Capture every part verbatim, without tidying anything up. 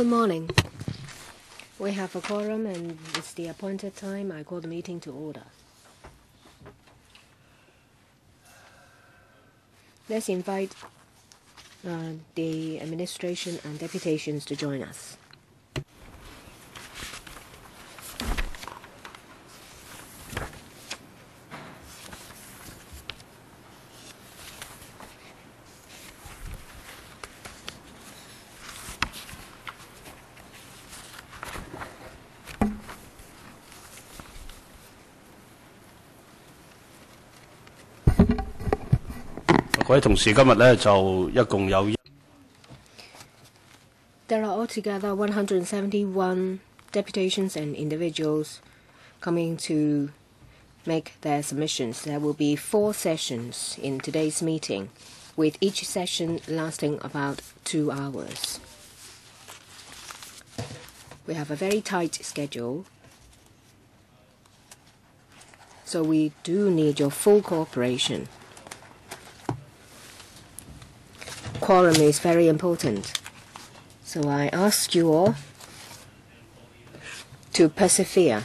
Good morning. We have a quorum and it's the appointed time. I call the meeting to order. Let's invite uh, the administration and deputations to join us. There are altogether one hundred seventy-one deputations and individuals coming to make their submissions. There will be four sessions in today's meeting, with each session lasting about two hours. We have a very tight schedule, so we do need your full cooperation. Quorum is very important, so I ask you all to persevere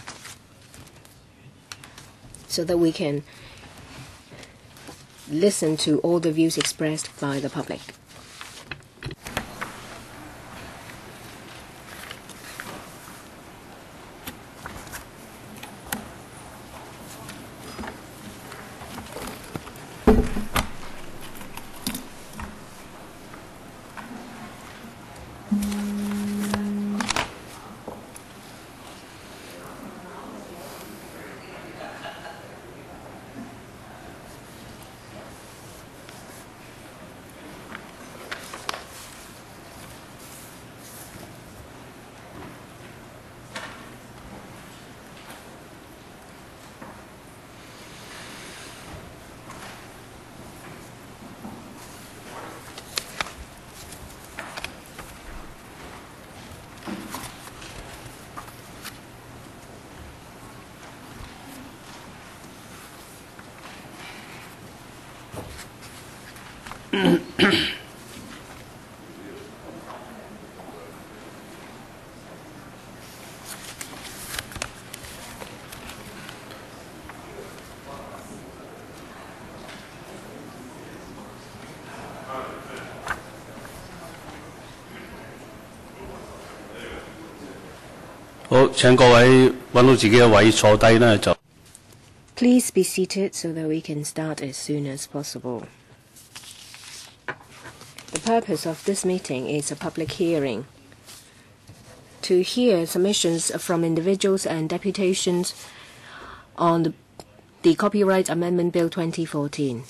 so that we can listen to all the views expressed by the public. Please be seated so that we can start as soon as possible. The purpose of this meeting is a public hearing to hear submissions from individuals and deputations on the, the Copyright Amendment Bill twenty fourteen.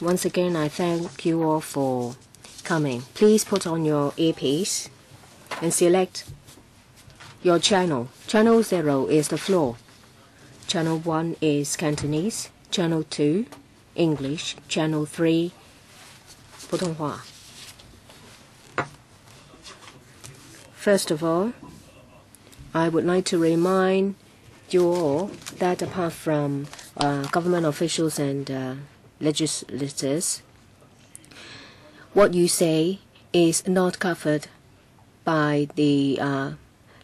Once again, I thank you all for coming. Please put on your earpiece and select your channel. Channel zero is the floor. Channel one is Cantonese. Channel two, English. Channel three, Putonghua. First of all, I would like to remind you all that apart from uh, government officials and uh, legislators, what you say is not covered by the uh,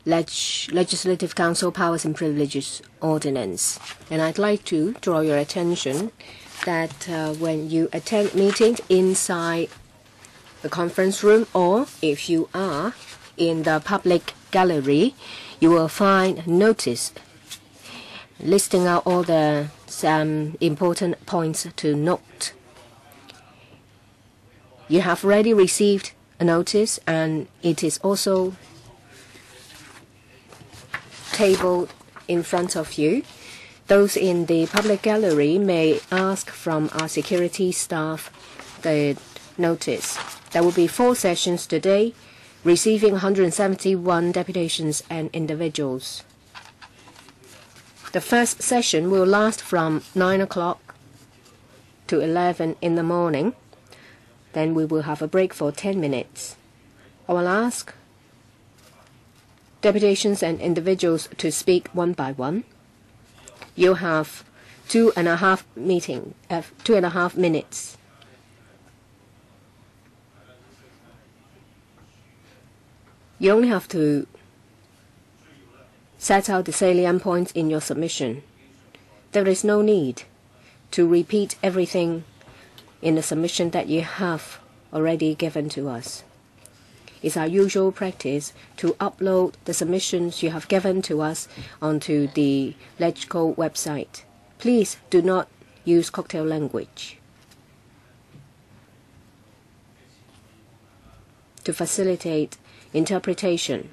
Leg- Legislative Council Powers and Privileges Ordinance. And I'd like to draw your attention that uh, when you attend meetings inside the conference room, or if you are in the public gallery, you will find notice listing out all the some important points to note. You have already received a notice, and it is also tabled in front of you. Those in the public gallery may ask from our security staff the notice. There will be four sessions today, receiving one hundred seventy-one deputations and individuals. The first session will last from nine o'clock to eleven in the morning. Then we will have a break for ten minutes. I will ask deputations and individuals to speak one by one. You have two and a half meeting, uh, two and a half minutes. You only have to set out the salient points in your submission. There is no need to repeat everything in the submission that you have already given to us. It's our usual practice to upload the submissions you have given to us onto the LegCo website. Please do not use cocktail language. To facilitate interpretation,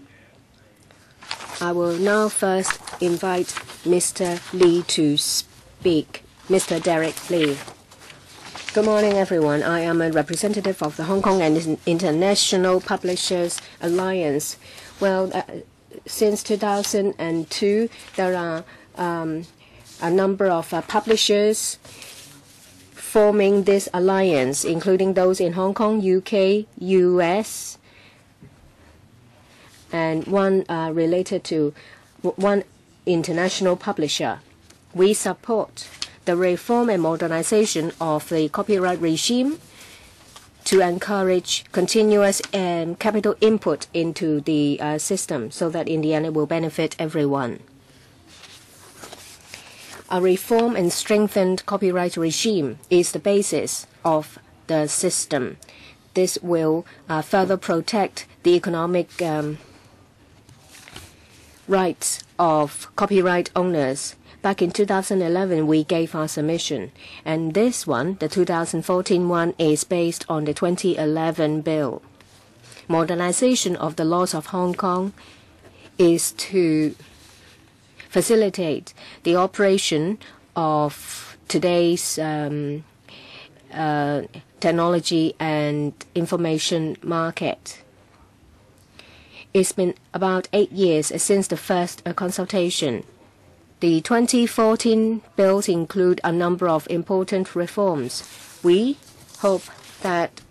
I will now first invite Mister Lee to speak. Mister Derrick Lee. Good morning, everyone. I am a representative of the Hong Kong and International Publishers' Alliance. Well, uh, since two thousand two, there are um, a number of uh, publishers forming this alliance, including those in Hong Kong, U K, U S, and one uh, related to one international publisher. We support the reform and modernization of the copyright regime to encourage continuous and capital input into the uh, system so that in the end it will benefit everyone. A reform and strengthened copyright regime is the basis of the system. This will uh, further protect the economic um, rights of copyright owners. Back in two thousand eleven, we gave our submission, and this one, the two thousand fourteen one, is based on the twenty eleven bill. Modernization of the laws of Hong Kong is to facilitate the operation of today's um, uh, technology and information market. It's been about eight years since the first uh, consultation. The twenty fourteen bills include a number of important reforms. We hope that,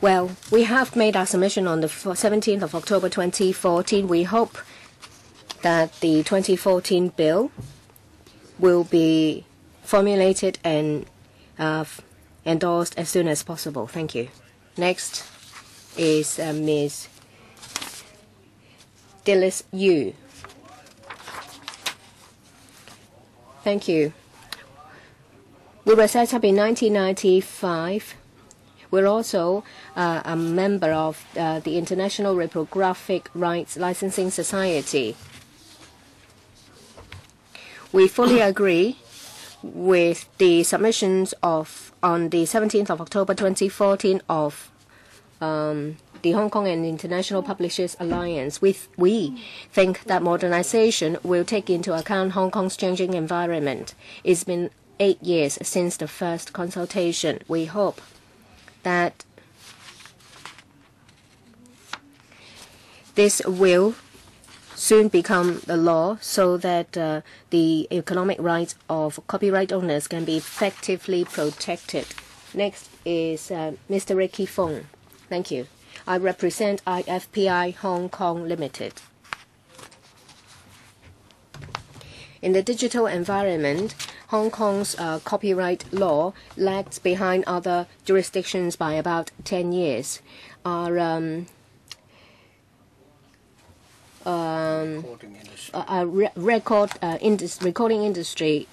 well, we have made our submission on the seventeenth of October twenty fourteen. We hope that the twenty fourteen bill will be formulated and uh, endorsed as soon as possible. Thank you. Next is uh, Miz Dilis Yu. Thank you. We were set up in nineteen ninety-five. We're also uh, a member of uh, the International Reprographic Rights Licensing Society. We fully agree with the submissions of on the seventeenth of October twenty fourteen of um, the Hong Kong and International Publishers' Alliance. We, th we think that modernization will take into account Hong Kong's changing environment. It's been eight years since the first consultation. We hope that this will soon become the law so that uh, the economic rights of copyright owners can be effectively protected. Next is uh, Mister Ricky Fung. Thank you. I represent I F P I Hong Kong Limited. In the digital environment, Hong Kong's uh, copyright law lags behind other jurisdictions by about ten years. Our um, um, recording industry, our re record, uh, indus recording industry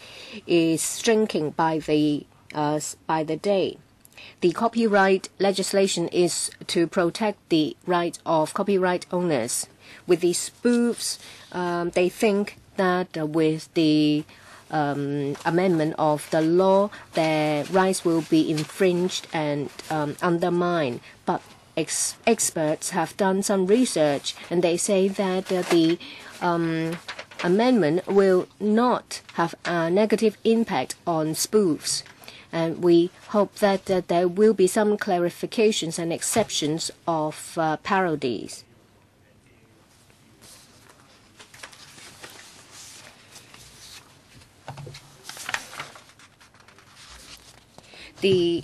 is shrinking by the, uh, by the day. The copyright legislation is to protect the rights of copyright owners. With these spoofs, um, they think that uh, with the um, amendment of the law, their rights will be infringed and um, undermined. But ex experts have done some research, and they say that uh, the um, amendment will not have a negative impact on spoofs. And we hope that, that there will be some clarifications and exceptions of uh, parodies. The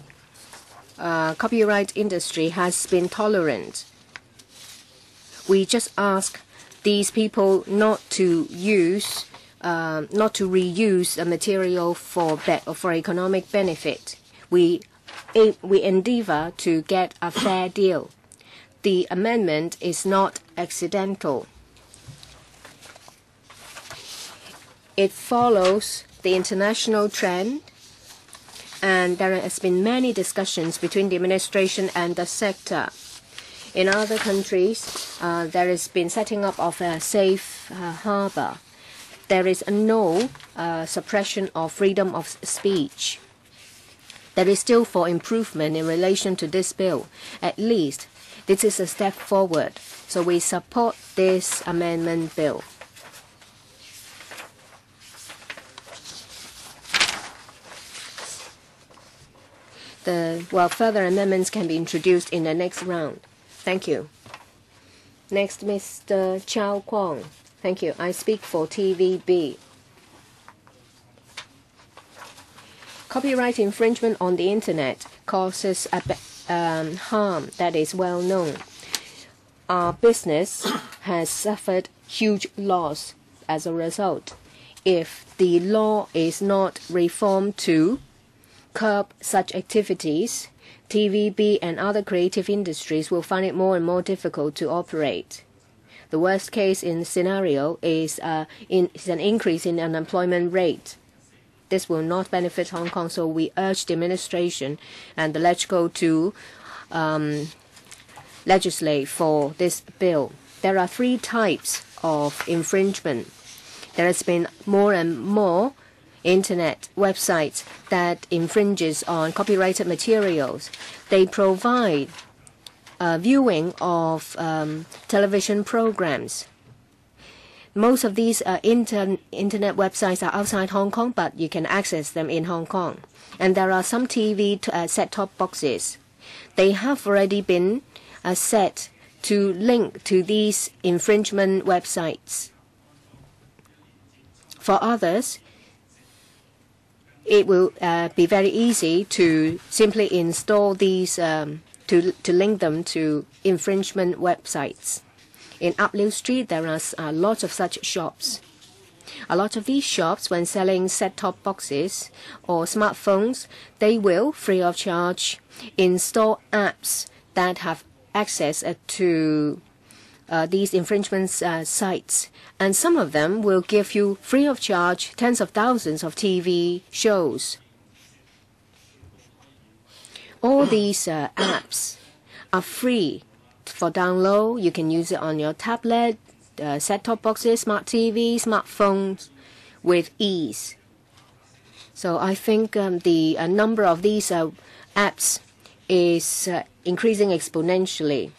uh, copyright industry has been tolerant. We just ask these people not to use Uh, not to reuse the material for be for economic benefit. We we endeavour to get a fair deal. the amendment is not accidental. It follows the international trend, and there has been many discussions between the administration and the sector. In other countries, uh, there has been setting up of a safe uh, harbour. There is no uh, suppression of freedom of speech. There is still for improvement in relation to this bill. At least, this is a step forward, so we support this amendment bill. The, well, further amendments can be introduced in the next round. Thank you. Next, Mister Chow-kwong. Thank you. I speak for T V B. Copyright infringement on the Internet causes a, um, harm that is well known. Our business has suffered huge loss as a result. If the law is not reformed to curb such activities, T V B and other creative industries will find it more and more difficult to operate. The worst case in scenario is, uh, in, is an increase in unemployment rate. This will not benefit Hong Kong, so we urge the administration and the LegCo to um, legislate for this bill. There are three types of infringement. There has been more and more Internet websites that infringes on copyrighted materials. They provide uh, viewing of um, television programs. Most of these uh, inter Internet websites are outside Hong Kong, but you can access them in Hong Kong. And there are some T V uh, set-top boxes. They have already been uh, set to link to these infringement websites. For others, it will uh, be very easy to simply install these, um, to, to link them to infringement websites. In Upload Street, there are uh, lots of such shops. A lot of these shops, when selling set-top boxes or smartphones, they will, free of charge, install apps that have access uh, to uh, these infringement uh, sites. And some of them will give you, free of charge, tens of thousands of T V shows. All these uh, apps are free for download. You can use it on your tablet, uh, set-top boxes, smart T V, smartphones with ease. So I think um, the uh, number of these uh, apps is uh, increasing exponentially.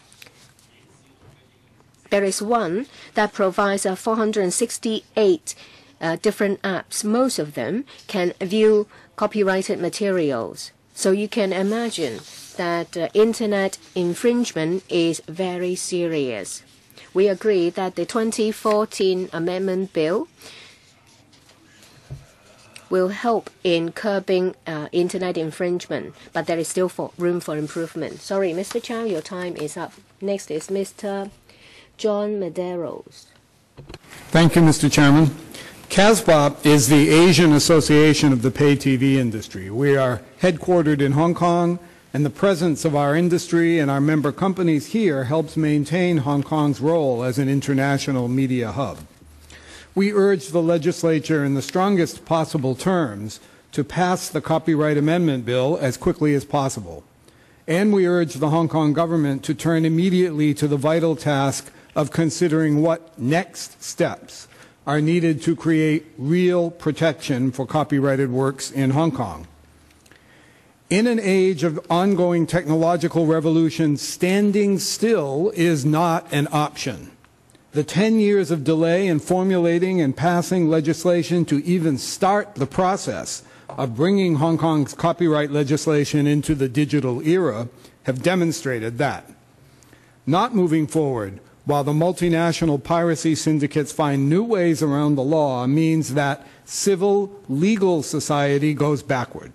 There is one that provides uh, four hundred sixty-eight uh, different apps. Most of them can view copyrighted materials. So you can imagine that uh, Internet infringement is very serious. We agree that the twenty fourteen Amendment Bill will help in curbing uh, Internet infringement, but there is still for room for improvement. Sorry, Mister Chow, your time is up. Next is Mister John Medeiros. Thank you, Mister Chairman. CASPOP is the Asian Association of the Pay T V Industry. We are headquartered in Hong Kong, and the presence of our industry and our member companies here helps maintain Hong Kong's role as an international media hub. We urge the legislature in the strongest possible terms to pass the Copyright Amendment Bill as quickly as possible. And we urge the Hong Kong government to turn immediately to the vital task of considering what next steps are needed to create real protection for copyrighted works in Hong Kong. In an age of ongoing technological revolution, standing still is not an option. The ten years of delay in formulating and passing legislation to even start the process of bringing Hong Kong's copyright legislation into the digital era have demonstrated that. Not moving forward while the multinational piracy syndicates find new ways around the law means that civil legal society goes backward.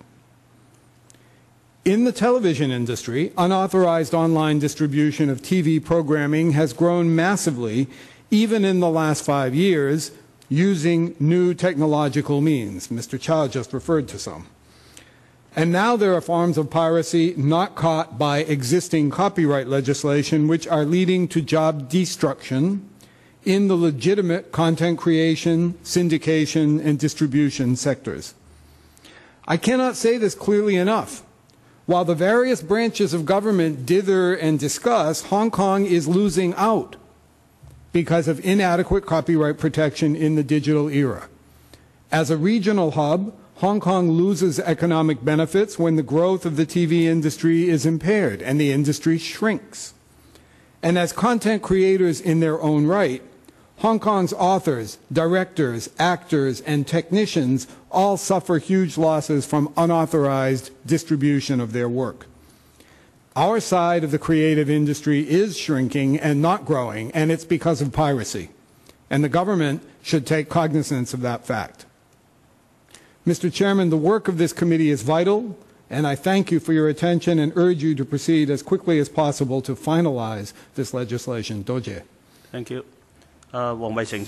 In the television industry, unauthorized online distribution of T V programming has grown massively, even in the last five years, using new technological means. Mister Chow just referred to some. And now there are forms of piracy not caught by existing copyright legislation which are leading to job destruction in the legitimate content creation, syndication, and distribution sectors. I cannot say this clearly enough. While the various branches of government dither and discuss, Hong Kong is losing out because of inadequate copyright protection in the digital era. As a regional hub, Hong Kong loses economic benefits when the growth of the T V industry is impaired and the industry shrinks. And as content creators in their own right, Hong Kong's authors, directors, actors, and technicians all suffer huge losses from unauthorized distribution of their work. Our side of the creative industry is shrinking and not growing, and it's because of piracy. And the government should take cognizance of that fact. Mister Chairman, the work of this committee is vital, and I thank you for your attention and urge you to proceed as quickly as possible to finalize this legislation. Doje. Thank you. Uh, Wong Weixing,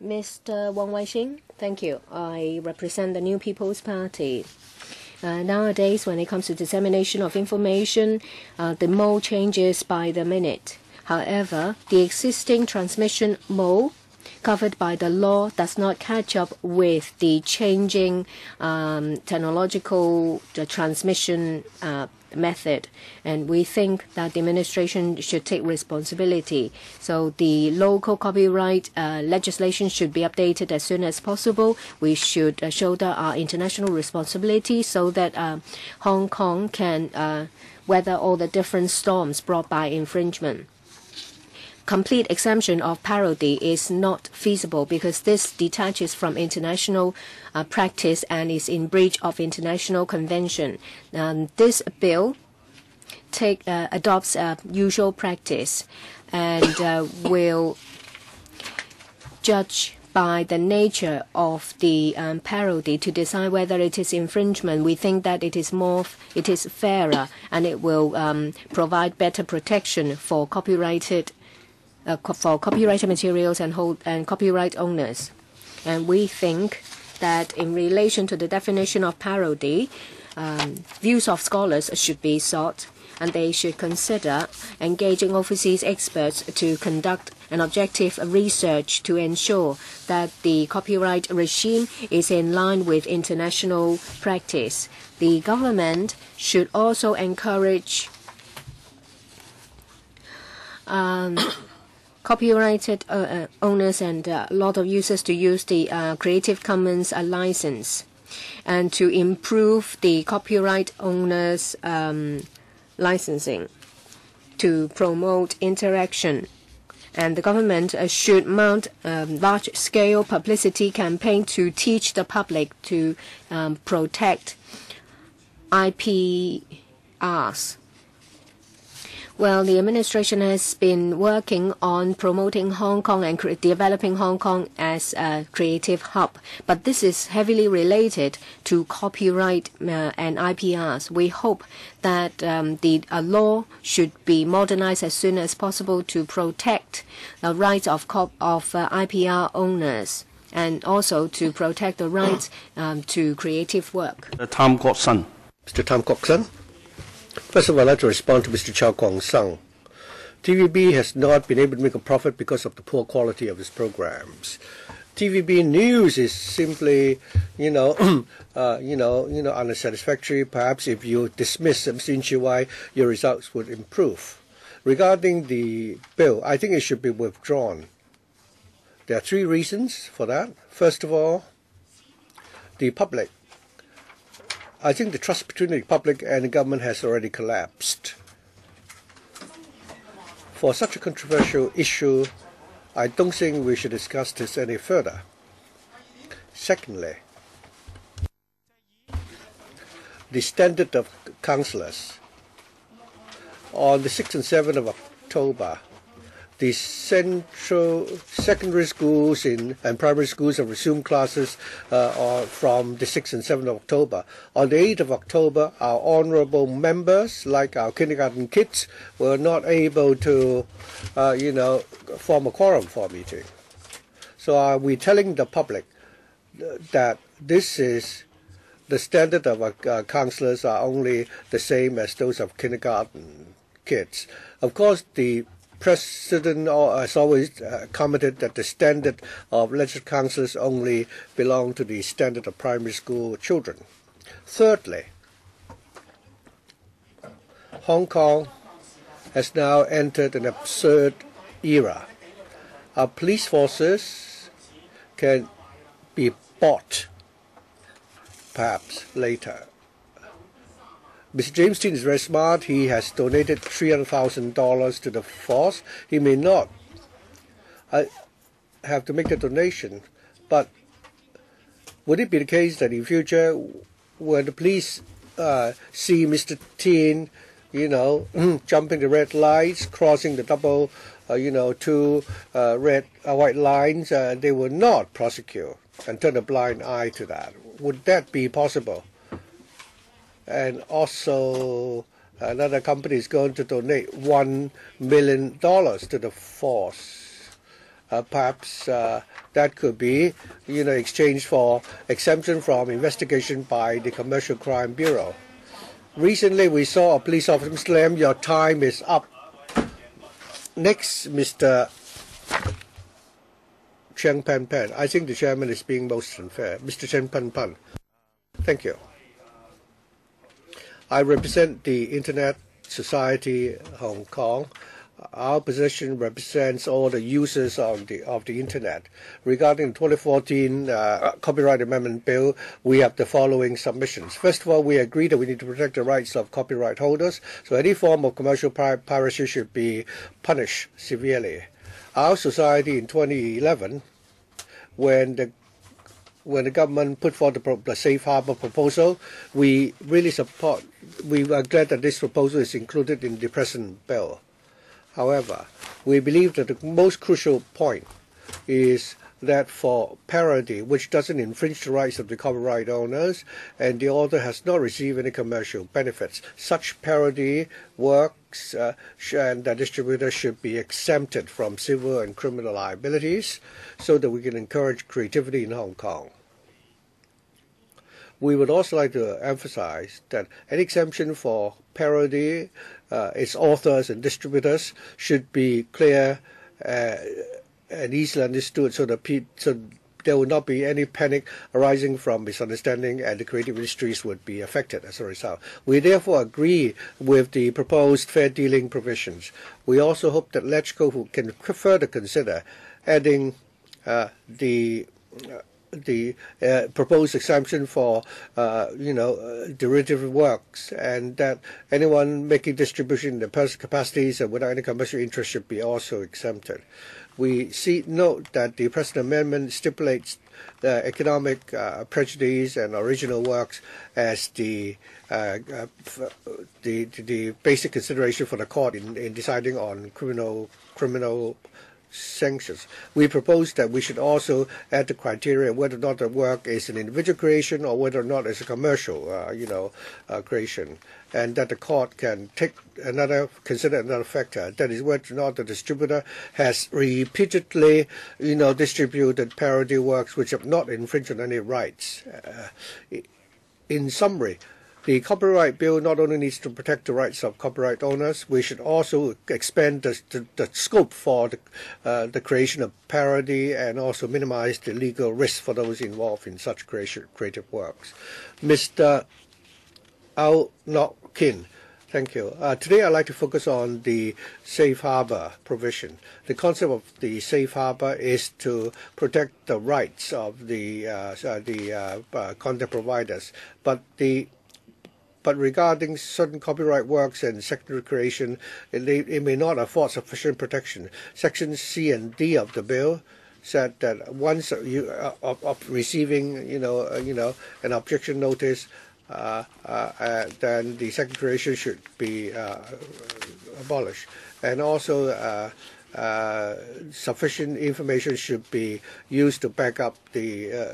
Mister Wong Weixing, thank you. I represent the New People's Party. Uh, nowadays, when it comes to dissemination of information, uh, the mode changes by the minute. However, the existing transmission mode covered by the law does not catch up with the changing um, technological the transmission uh, method, and we think that the administration should take responsibility. So the local copyright uh, legislation should be updated as soon as possible. We should uh, shoulder our international responsibility so that uh, Hong Kong can uh, weather all the different storms brought by infringement. Complete exemption of parody is not feasible because this detaches from international uh, practice and is in breach of international convention. Um, this bill take, uh, adopts uh, usual practice and uh, will judge by the nature of the um, parody to decide whether it is infringement. We think that it is more, it is fairer, and it will um, provide better protection for copyrighted. Uh, for copyrighted materials and, hold, and copyright owners. And we think that in relation to the definition of parody, um, views of scholars should be sought, and they should consider engaging overseas experts to conduct an objective research to ensure that the copyright regime is in line with international practice. The government should also encourage um, copyrighted uh, owners and a uh, lot of users to use the uh, Creative Commons uh, license, and to improve the copyright owners' um, licensing to promote interaction. And the government uh, should mount a large-scale publicity campaign to teach the public to um, protect I P Rs. Well, the administration has been working on promoting Hong Kong and developing Hong Kong as a creative hub, but this is heavily related to copyright uh, and I P Rs. We hope that um, the uh, law should be modernized as soon as possible to protect the rights of, cop of uh, I P R owners, and also to protect the rights um, to creative work. Mister Tam Kok Sun. Mister Tam Kok Sun. First of all, I'd like to respond to Mister Chow-kwong Sang. T V B has not been able to make a profit because of the poor quality of its programs. T V B news is simply, you know, uh, you know, you know, unsatisfactory. Perhaps if you dismiss Sin Chi Wai, your results would improve. Regarding the bill, I think it should be withdrawn. There are three reasons for that. First of all, the public. I think the trust between the public and the government has already collapsed. For such a controversial issue, I don't think we should discuss this any further. Secondly, the standard of councillors. On the sixth and seventh of October, the central secondary schools in, and primary schools have resumed classes uh, from the sixth and seventh of October. On the eighth of October, our honourable members, like our kindergarten kids, were not able to, uh, you know, form a quorum for a meeting. So are we telling the public that this is the standard of uh, counsellors are only the same as those of kindergarten kids. Of course, the President has always uh, commented that the standard of legislative councils only belong to the standard of primary school children. Thirdly, Hong Kong has now entered an absurd era. Our police forces can be bought, perhaps later. Mister James Tien is very smart. He has donated three hundred thousand dollars to the force. He may not I have to make the donation, but would it be the case that in future, when the police uh, see Mister Tien, you know, jumping the red lights, crossing the double, uh, you know, two uh, red, uh, white lines, uh, they will not prosecute and turn a blind eye to that? Would that be possible? And also, another company is going to donate one million dollars to the force. Uh, perhaps uh, that could be, you know, exchanged for exemption from investigation by the Commercial Crime Bureau. Recently, we saw a police officer slam. Your time is up. Next, Mister Chen Pan Pan. I think the chairman is being most unfair. Mister Chen Pan Pan. Thank you. I represent the Internet Society Hong Kong. Our position represents all the users of the, of the Internet. Regarding the twenty fourteen uh, Copyright Amendment Bill, we have the following submissions. First of all, we agree that we need to protect the rights of copyright holders, so any form of commercial piracy should be punished severely. Our society in twenty eleven, when the When the government put forward the, the safe harbor proposal, we really support, we are glad that this proposal is included in the present bill. However, we believe that the most crucial point is that for parody, which doesn't infringe the rights of the copyright owners, and the author has not received any commercial benefits, such parody works uh, and the distributor should be exempted from civil and criminal liabilities so that we can encourage creativity in Hong Kong. We would also like to emphasize that an exemption for parody, uh, its authors and distributors, should be clear uh, and easily understood, so that so there will not be any panic arising from misunderstanding, and the creative industries would be affected as a result. We therefore agree with the proposed fair dealing provisions. We also hope that LegCo can further consider adding uh, the uh, the uh, proposed exemption for uh, you know uh, derivative works, and that anyone making distribution in their personal capacities and without any commercial interest should be also exempted. We see note that the present amendment stipulates the economic uh, prejudice and original works as the, uh, uh, the the basic consideration for the court in, in deciding on criminal criminal sanctions. We propose that we should also add the criteria whether or not the work is an individual creation or whether or not it's a commercial, uh, you know, uh, creation, and that the court can take another, consider another factor, that is whether or not the distributor has repeatedly, you know, distributed parody works which have not infringed on any rights. Uh, in summary, the Copyright Bill not only needs to protect the rights of copyright owners, we should also expand the, the, the scope for the, uh, the creation of parody, and also minimize the legal risk for those involved in such creation, creative works. Mister Ao Nok-kin, thank you. Uh, today I'd like to focus on the safe harbor provision. The concept of the safe harbor is to protect the rights of the, uh, the uh, uh, content providers, but the But regarding certain copyright works and secondary creation, it, it may not afford sufficient protection. Sections C and D of the bill said that once you uh, of, of receiving, you know, uh, you know, an objection notice, uh, uh, uh, then the secondary creation should be uh, abolished, and also uh, uh, sufficient information should be used to back up the uh,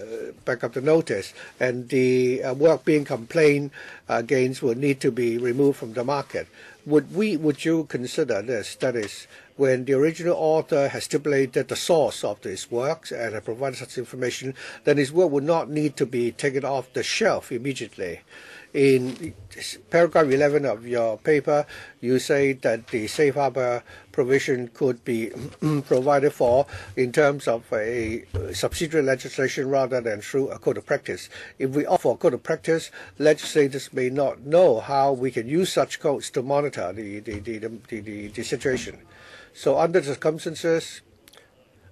back up the notice, and the uh, work being complained against will need to be removed from the market. would we would you consider this, that is, when the original author has stipulated the source of his works and has provided such information, then his work would not need to be taken off the shelf immediately? In paragraph eleven of your paper, you say that the safe harbor provision could be provided for in terms of a subsidiary legislation rather than through a code of practice. If we offer a code of practice, legislators may not know how we can use such codes to monitor the, the, the, the, the, the situation. So under the circumstances,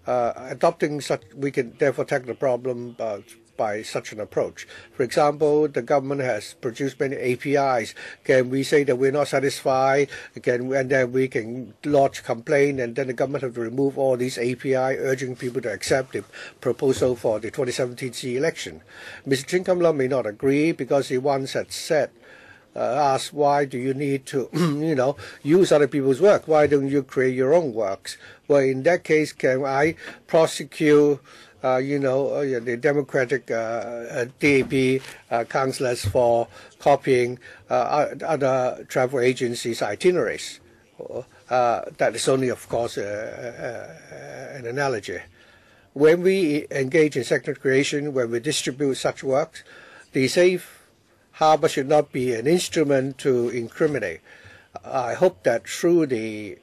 uh, adopting such, we can therefore tackle the problem uh, by such an approach. For example, the government has produced many A P Is. Can we say that we're not satisfied? Can we, and then we can lodge complaint, and then the government have to remove all these A P I, urging people to accept the proposal for the twenty seventeen C election. Mister Chin Kum Lum may not agree because he once had said, uh, asked, why do you need to, you know, use other people's work? Why don't you create your own works? Well, in that case, can I prosecute Uh, you know, uh, the Democratic uh, uh, D A B uh, councillors for copying uh, other travel agencies' itineraries? Uh, that is only, of course, uh, uh, an analogy. When we engage in second creation, when we distribute such works, the safe harbour should not be an instrument to incriminate. I hope that through the,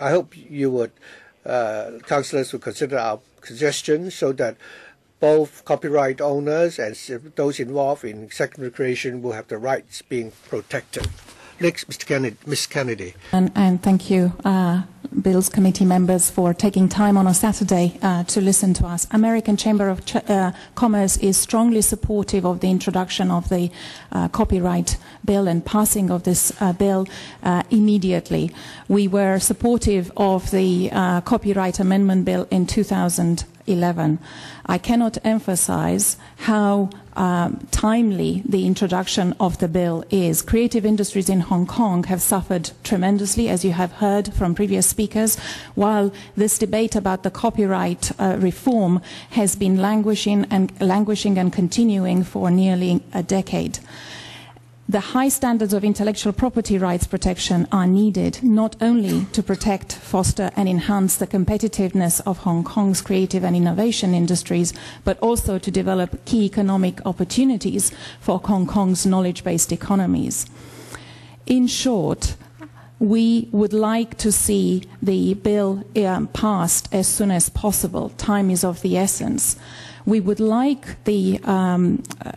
I hope you would, uh, councillors would consider our suggestions so that both copyright owners and those involved in secondary creation will have the rights being protected. Next, Mister Kennedy, Miz Kennedy. And, and thank you, uh, Bills Committee members, for taking time on a Saturday uh, to listen to us. American Chamber of Ch uh, Commerce is strongly supportive of the introduction of the uh, copyright bill and passing of this uh, bill uh, immediately. We were supportive of the uh, copyright amendment bill in two thousand eleven. I cannot emphasize how um, timely the introduction of the bill is. Creative industries in Hong Kong have suffered tremendously, as you have heard from previous speakers, while this debate about the copyright uh, reform has been languishing and languishing and continuing for nearly a decade. The high standards of intellectual property rights protection are needed not only to protect, foster and enhance the competitiveness of Hong Kong's creative and innovation industries, but also to develop key economic opportunities for Hong Kong's knowledge-based economies. In short, we would like to see the bill um, passed as soon as possible. Time is of the essence. We would like the um, uh,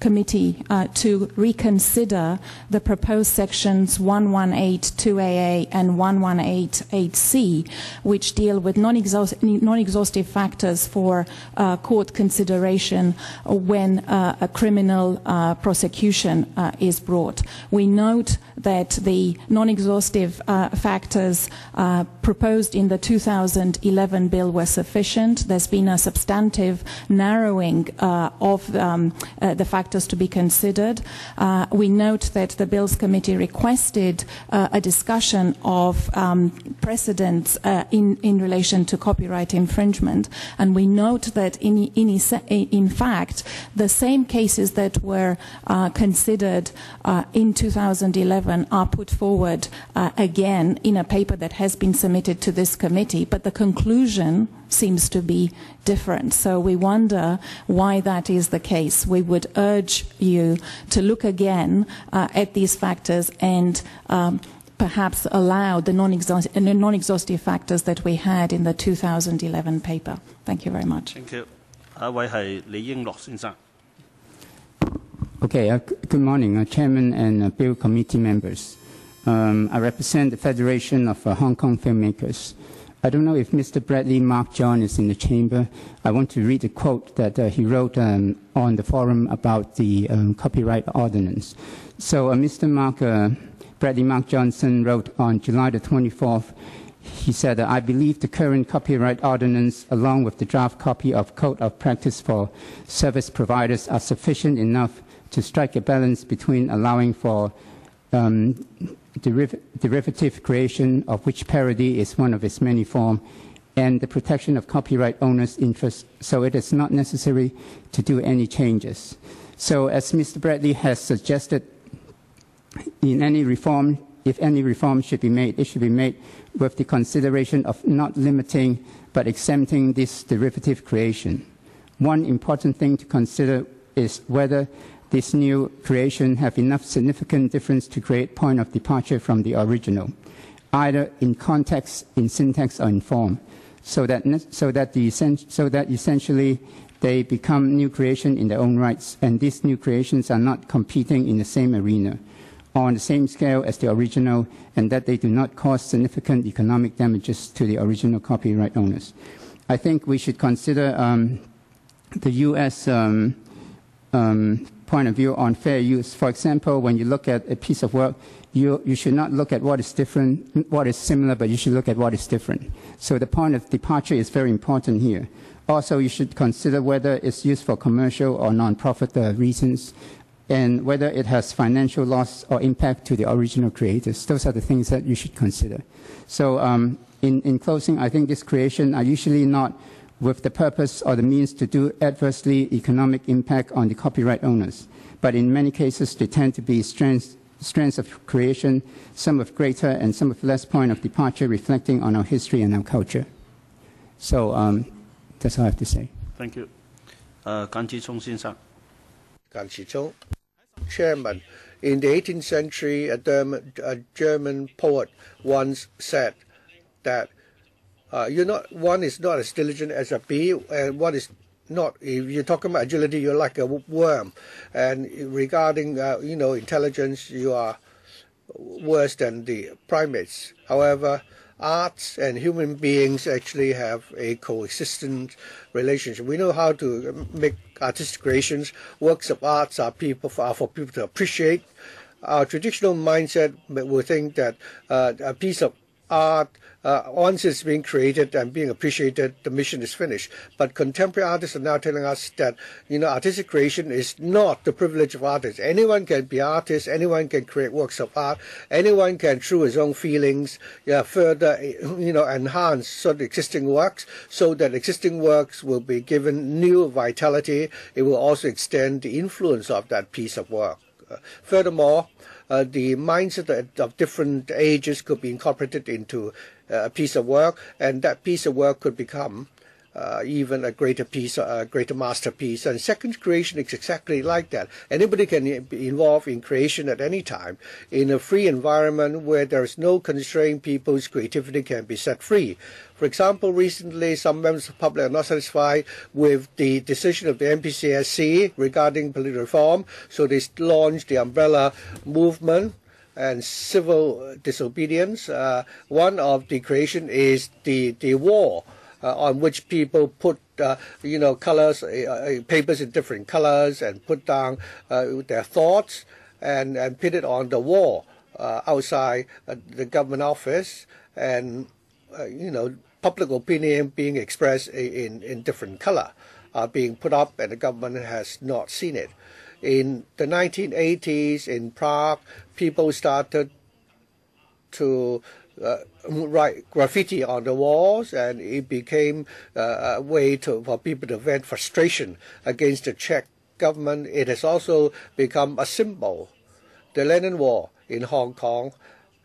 committee uh, to reconsider the proposed sections one one eight two A A and one one eight eight C, which deal with non-exhaust- non-exhaustive factors for uh, court consideration when uh, a criminal uh, prosecution uh, is brought. We note that the non-exhaustive uh, factors uh, proposed in the two thousand eleven bill were sufficient. There's been a substantive narrowing uh, of um, uh, the factors to be considered. Uh, we note that the Bills Committee requested uh, a discussion of um, precedents uh, in, in relation to copyright infringement, and we note that in, in, in fact the same cases that were uh, considered uh, in two thousand eleven are put forward uh, again in a paper that has been submitted to this committee, but the conclusion seems to be different. So we wonder why that is the case. We would urge you to look again uh, at these factors and um, perhaps allow the non-exhaustive, non-exhaustive factors that we had in the two thousand eleven paper. Thank you very much. Thank you. Okay, uh, good morning, uh, Chairman and uh, Bill Committee members. Um, I represent the Federation of uh, Hong Kong Filmmakers. I don't know if Mister Bradley Mark Johnson is in the chamber. I want to read a quote that uh, he wrote um, on the forum about the um, copyright ordinance. So uh, Mister Mark, uh, Bradley Mark Johnson wrote on July the twenty-fourth, he said, I believe the current copyright ordinance along with the draft copy of Code of Practice for Service Providers are sufficient enough to strike a balance between allowing for um, Deriv derivative creation, of which parody is one of its many forms, and the protection of copyright owners' interests, so it is not necessary to do any changes. So as Mister Bradley has suggested, in any reform if any reform should be made, it should be made with the consideration of not limiting but exempting this derivative creation. One important thing to consider is whether this new creation have enough significant difference to create point of departure from the original, either in context, in syntax, or in form, so that, so that, the, so that essentially they become new creation in their own rights, and these new creations are not competing in the same arena or on the same scale as the original, and that they do not cause significant economic damages to the original copyright owners. I think we should consider um, the U S Um, um, point of view on fair use. For example, when you look at a piece of work, you, you should not look at what is different, what is similar, but you should look at what is different. So the point of departure is very important here. Also, you should consider whether it's used for commercial or non-profit uh, reasons, and whether it has financial loss or impact to the original creators. Those are the things that you should consider. So um, in, in closing, I think this creation are usually not with the purpose or the means to do adversely economic impact on the copyright owners. But in many cases, they tend to be strands, strands of creation, some of greater and some of less point of departure, reflecting on our history and our culture. So um, that's all I have to say. Thank you. Uh, Kan Chiu Chong, Sin-san. Kan Chiu Chong. Chairman, in the eighteenth century, a German, a German poet once said that Uh, you're not, one is not as diligent as a bee, and one is not, if you're talking about agility, you're like a worm. And regarding, uh, you know, intelligence, you are worse than the primates. However, arts and human beings actually have a coexistent relationship. We know how to make artistic creations. Works of arts are, people, are for people to appreciate. Our traditional mindset will think that uh, a piece of art, Uh, once it's being created and being appreciated, the mission is finished. But contemporary artists are now telling us that, you know, artistic creation is not the privilege of artists. Anyone can be artists. Anyone can create works of art. Anyone can, through his own feelings, yeah, further, you know, enhance sort of existing works, so that existing works will be given new vitality. It will also extend the influence of that piece of work. Uh, furthermore, uh, the mindset of, of different ages could be incorporated into a piece of work, and that piece of work could become uh, even a greater piece, a greater masterpiece. And second creation is exactly like that. Anybody can be involved in creation at any time. In a free environment where there is no constraint, people's creativity can be set free. For example, recently some members of the public are not satisfied with the decision of the M P C S C regarding political reform, so they launched the umbrella movement and civil disobedience. Uh, one of the creation is the, the war uh, on which people put Uh, you know, colors, uh, papers in different colors, and put down uh, their thoughts and, and put it on the wall uh, outside uh, the government office, and, uh, you know, public opinion being expressed in, in different color are being put up, and the government has not seen it. In the nineteen eighties in Prague, people started to uh, write graffiti on the walls, and it became uh, a way to, for people to vent frustration against the Czech government. It has also become a symbol. The Lenin War in Hong Kong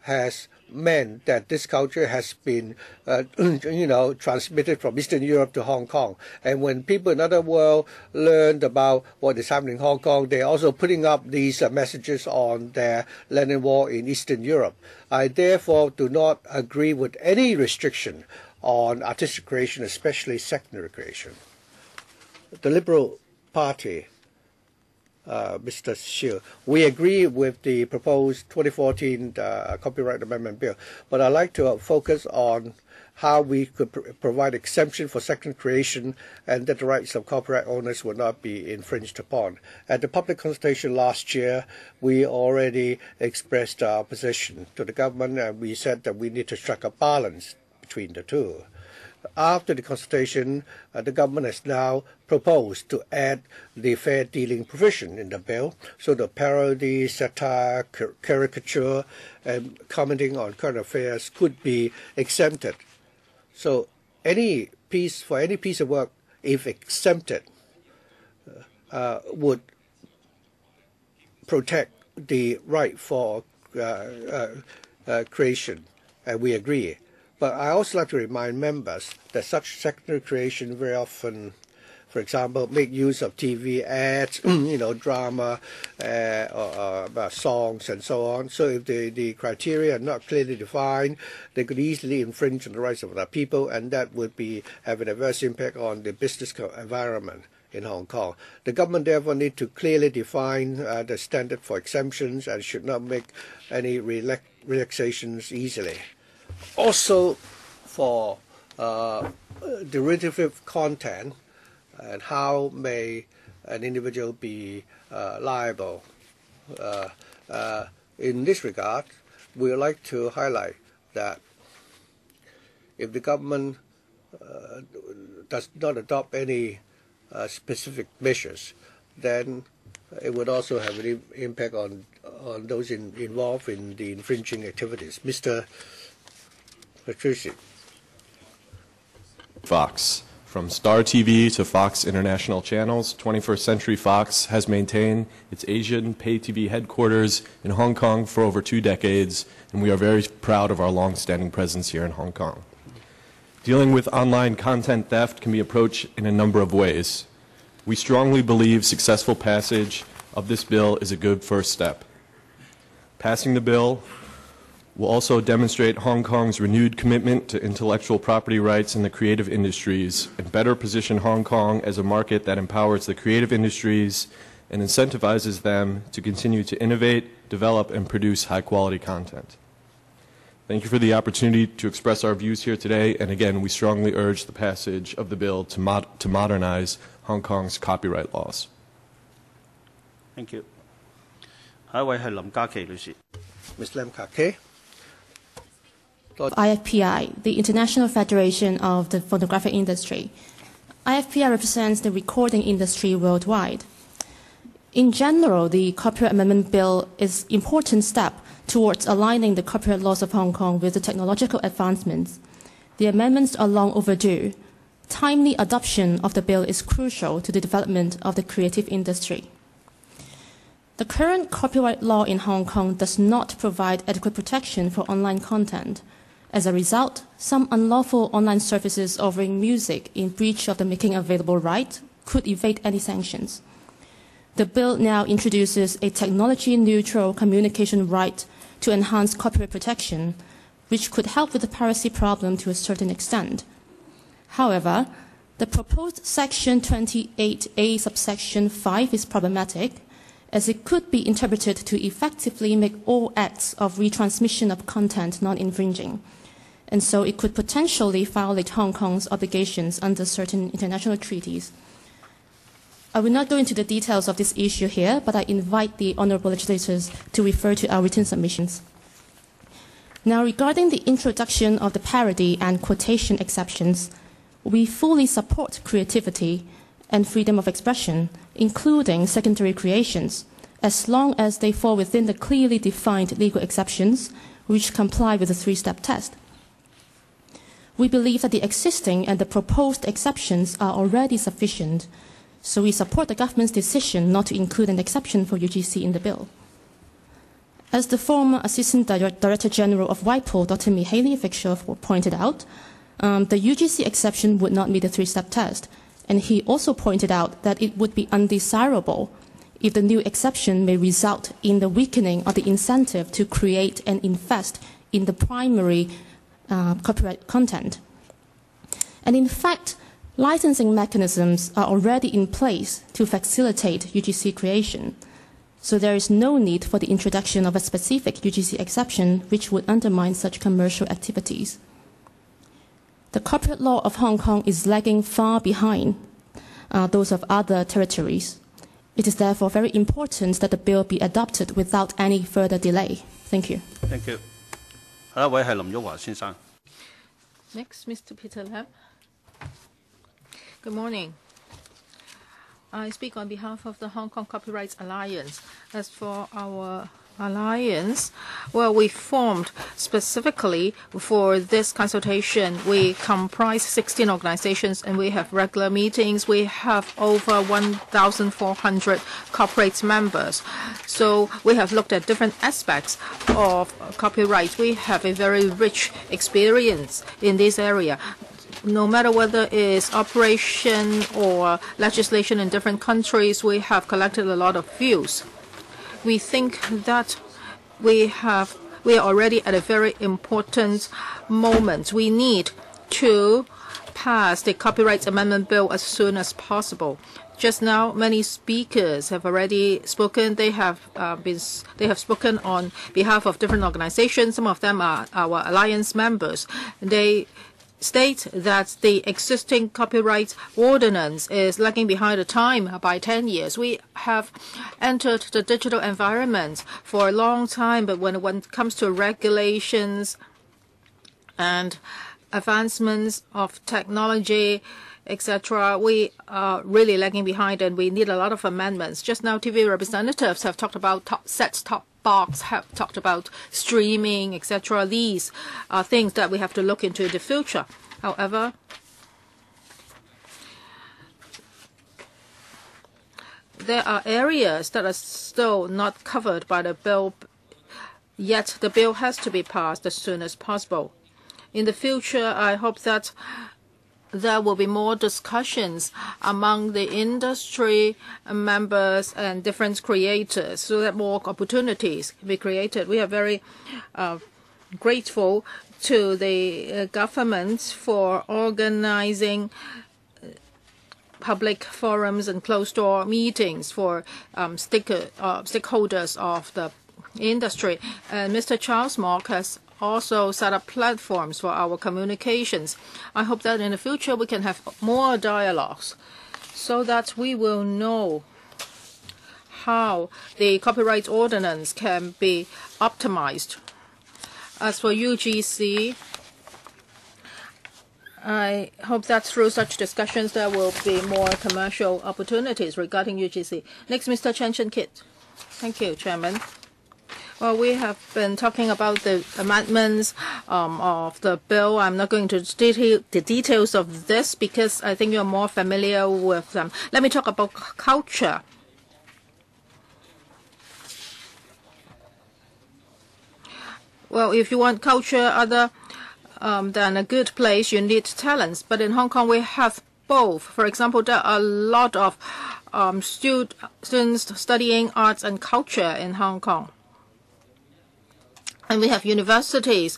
has meant that this culture has been, uh, you know, transmitted from Eastern Europe to Hong Kong. And when people in other world learned about what is happening in Hong Kong, they're also putting up these uh, messages on their Lenin War in Eastern Europe. I therefore do not agree with any restriction on artistic creation, especially secondary creation. The Liberal Party, Uh, Mister Hsu, we agree with the proposed twenty fourteen uh, Copyright Amendment Bill, but I'd like to uh, focus on how we could pr provide exemption for second creation and that the rights of copyright owners would not be infringed upon. At the public consultation last year, we already expressed our position to the government, and we said that we need to strike a balance between the two. After the consultation, uh, the government has now proposed to add the fair dealing provision in the bill, so the parody, satire, cur caricature, and commenting on current affairs could be exempted. So any piece, for any piece of work, if exempted, uh, would protect the right for uh, uh, uh, creation, and we agree. But I also like to remind members that such secondary creation very often, for example, make use of T V ads, you know, drama, uh, or, or songs, and so on. So if the, the criteria are not clearly defined, they could easily infringe on the rights of other people, and that would be have an adverse impact on the business environment in Hong Kong. The government therefore need to clearly define uh, the standard for exemptions and should not make any relax relaxations easily. Also, for uh, derivative content, and how may an individual be uh, liable? Uh, uh, in this regard, we would like to highlight that if the government uh, does not adopt any uh, specific measures, then it would also have an impact on on those in, involved in the infringing activities. Mister Patrici. Fox. From Star T V to Fox International Channels, twenty-first Century Fox has maintained its Asian pay T V headquarters in Hong Kong for over two decades, and we are very proud of our long-standing presence here in Hong Kong. Dealing with online content theft can be approached in a number of ways. We strongly believe successful passage of this bill is a good first step. Passing the bill will also demonstrate Hong Kong's renewed commitment to intellectual property rights in the creative industries and better position Hong Kong as a market that empowers the creative industries and incentivizes them to continue to innovate, develop, and produce high-quality content. Thank you for the opportunity to express our views here today, and again, we strongly urge the passage of the bill to, mod to modernize Hong Kong's copyright laws. Thank you. Miz Lam Kah Kay. I F P I, the International Federation of the Photographic Industry. I F P I represents the recording industry worldwide. In general, the Copyright Amendment Bill is an important step towards aligning the copyright laws of Hong Kong with the technological advancements. The amendments are long overdue. Timely adoption of the bill is crucial to the development of the creative industry. The current copyright law in Hong Kong does not provide adequate protection for online content. As a result, some unlawful online services offering music in breach of the making available right could evade any sanctions. The bill now introduces a technology-neutral communication right to enhance copyright protection, which could help with the piracy problem to a certain extent. However, the proposed Section twenty-eight A subsection five is problematic, as it could be interpreted to effectively make all acts of retransmission of content non-infringing, and so it could potentially violate Hong Kong's obligations under certain international treaties. I will not go into the details of this issue here, but I invite the honourable legislators to refer to our written submissions. Now, regarding the introduction of the parody and quotation exceptions, we fully support creativity and freedom of expression, including secondary creations, as long as they fall within the clearly defined legal exceptions which comply with the three-step test. We believe that the existing and the proposed exceptions are already sufficient, so we support the government's decision not to include an exception for U G C in the bill. As the former Assistant Director General of WIPO, Doctor Mihaly Vikshov, pointed out, um, the U G C exception would not meet the three-step test, and he also pointed out that it would be undesirable if the new exception may result in the weakening of the incentive to create and invest in the primary uh, copyright content. And in fact, licensing mechanisms are already in place to facilitate U G C creation, so there is no need for the introduction of a specific U G C exception which would undermine such commercial activities. The copyright law of Hong Kong is lagging far behind uh, those of other territories. It is therefore very important that the bill be adopted without any further delay. Thank you. Thank you. Next, Mister Peter Lam. Good morning. I speak on behalf of the Hong Kong Copyright Alliance. As for our Alliance, well, we formed specifically for this consultation. We comprise sixteen organizations and we have regular meetings. We have over one thousand four hundred corporate members. So we have looked at different aspects of copyright. We have a very rich experience in this area. No matter whether it's operation or legislation in different countries, we have collected a lot of views. We think that we have we are already at a very important moment. We need to pass the Copyright Amendment Bill as soon as possible. Just now, many speakers have already spoken. They have uh, been they have spoken on behalf of different organizations. Some of them are our alliance members. They state that the existing copyright ordinance is lagging behind the time by ten years. We have entered the digital environment for a long time, but when, when it comes to regulations and advancements of technology, et cetera, we are really lagging behind and we need a lot of amendments. Just now, T V representatives have talked about top, set top box, have talked about streaming, et cetera. These are things that we have to look into in the future. However, there are areas that are still not covered by the bill, yet the bill has to be passed as soon as possible. In the future, I hope that there will be more discussions among the industry members and different creators so that more opportunities can be created. We are very uh, grateful to the uh, government for organizing public forums and closed-door meetings for um, sticker, uh, stakeholders of the industry. And Mister Charles Mok has also set up platforms for our communications. I hope that in the future we can have more dialogues so that we will know how the copyright ordinance can be optimized. As for U G C, I hope that through such discussions there will be more commercial opportunities regarding U G C. Next, Mister Chen Chen Kit. Thank you, Chairman. Well, we have been talking about the amendments um, of the bill. I'm not going to detail the details of this because I think you're more familiar with them. Let me talk about culture. Well, if you want culture other um, than a good place, you need talents. But in Hong Kong, we have both. For example, there are a lot of um, stud students studying arts and culture in Hong Kong. And we have universities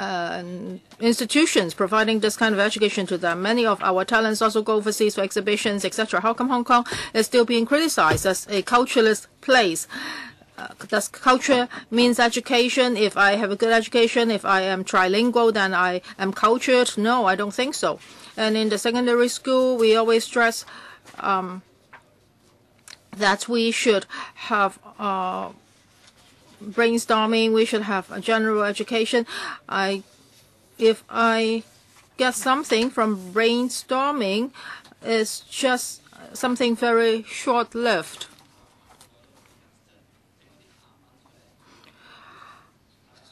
uh, and institutions providing this kind of education to them. Many of our talents also go overseas for exhibitions, et cetera. How come Hong Kong is still being criticized as a cultureless place? Uh, does culture means education? If I have a good education, if I am trilingual, then I am cultured? No, I don't think so. And in the secondary school, we always stress um, that we should have Uh, brainstorming, we should have a general education. I, if I get something from brainstorming, it's just something very short-lived.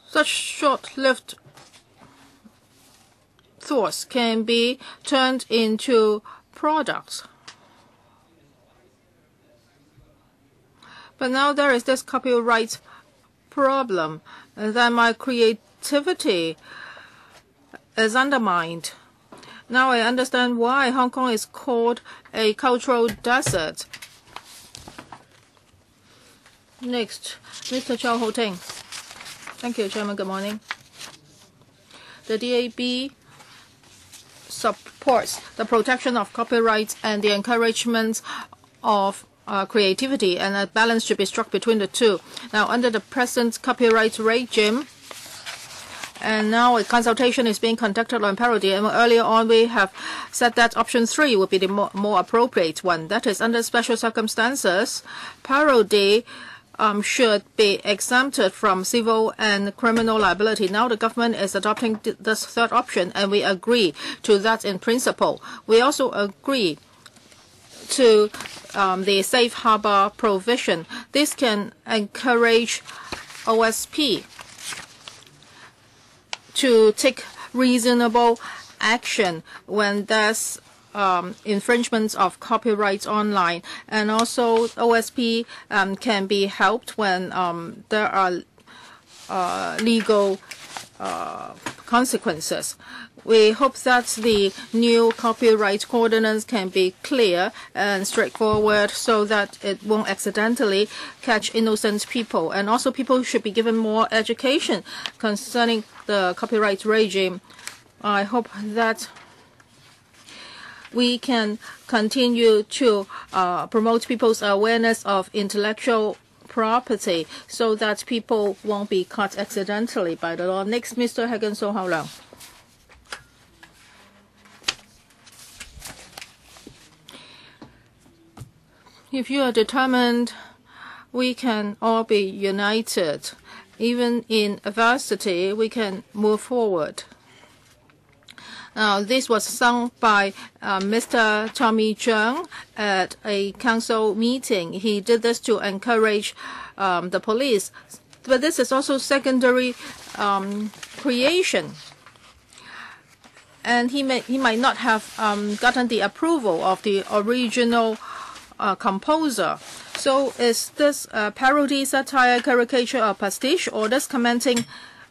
Such short-lived thoughts can be turned into products. But now there is this copyright problem, that my creativity is undermined. Now I understand why Hong Kong is called a cultural desert. Next, Mister Chow Ho-ting. Thank you, Chairman. Good morning. The D A B supports the protection of copyrights and the encouragement of Uh, creativity, and a balance should be struck between the two. Now, under the present copyright regime, and now a consultation is being conducted on parody, and earlier on we have said that option three would be the more, more appropriate one. That is, under special circumstances, parody um, should be exempted from civil and criminal liability. Now the government is adopting this third option, and we agree to that in principle. We also agree to um, the safe harbor provision. This can encourage O S P to take reasonable action when there's um, infringements of copyrights online. And also O S P um, can be helped when um, there are uh, legal uh, consequences. We hope that the new copyright ordinance can be clear and straightforward so that it won't accidentally catch innocent people. And also people should be given more education concerning the copyright regime. I hope that we can continue to uh, promote people's awareness of intellectual property so that people won't be caught accidentally by the law. Next, Mister Hagen So Hao Leung. If you are determined, we can all be united. Even in adversity, we can move forward. Now, this was sung by uh, Mister Tommy Cheung at a council meeting. He did this to encourage um, the police. But this is also secondary um, creation. And he may, he might not have um, gotten the approval of the original Uh, composer. So is this uh, parody, satire, caricature or pastiche, or this commenting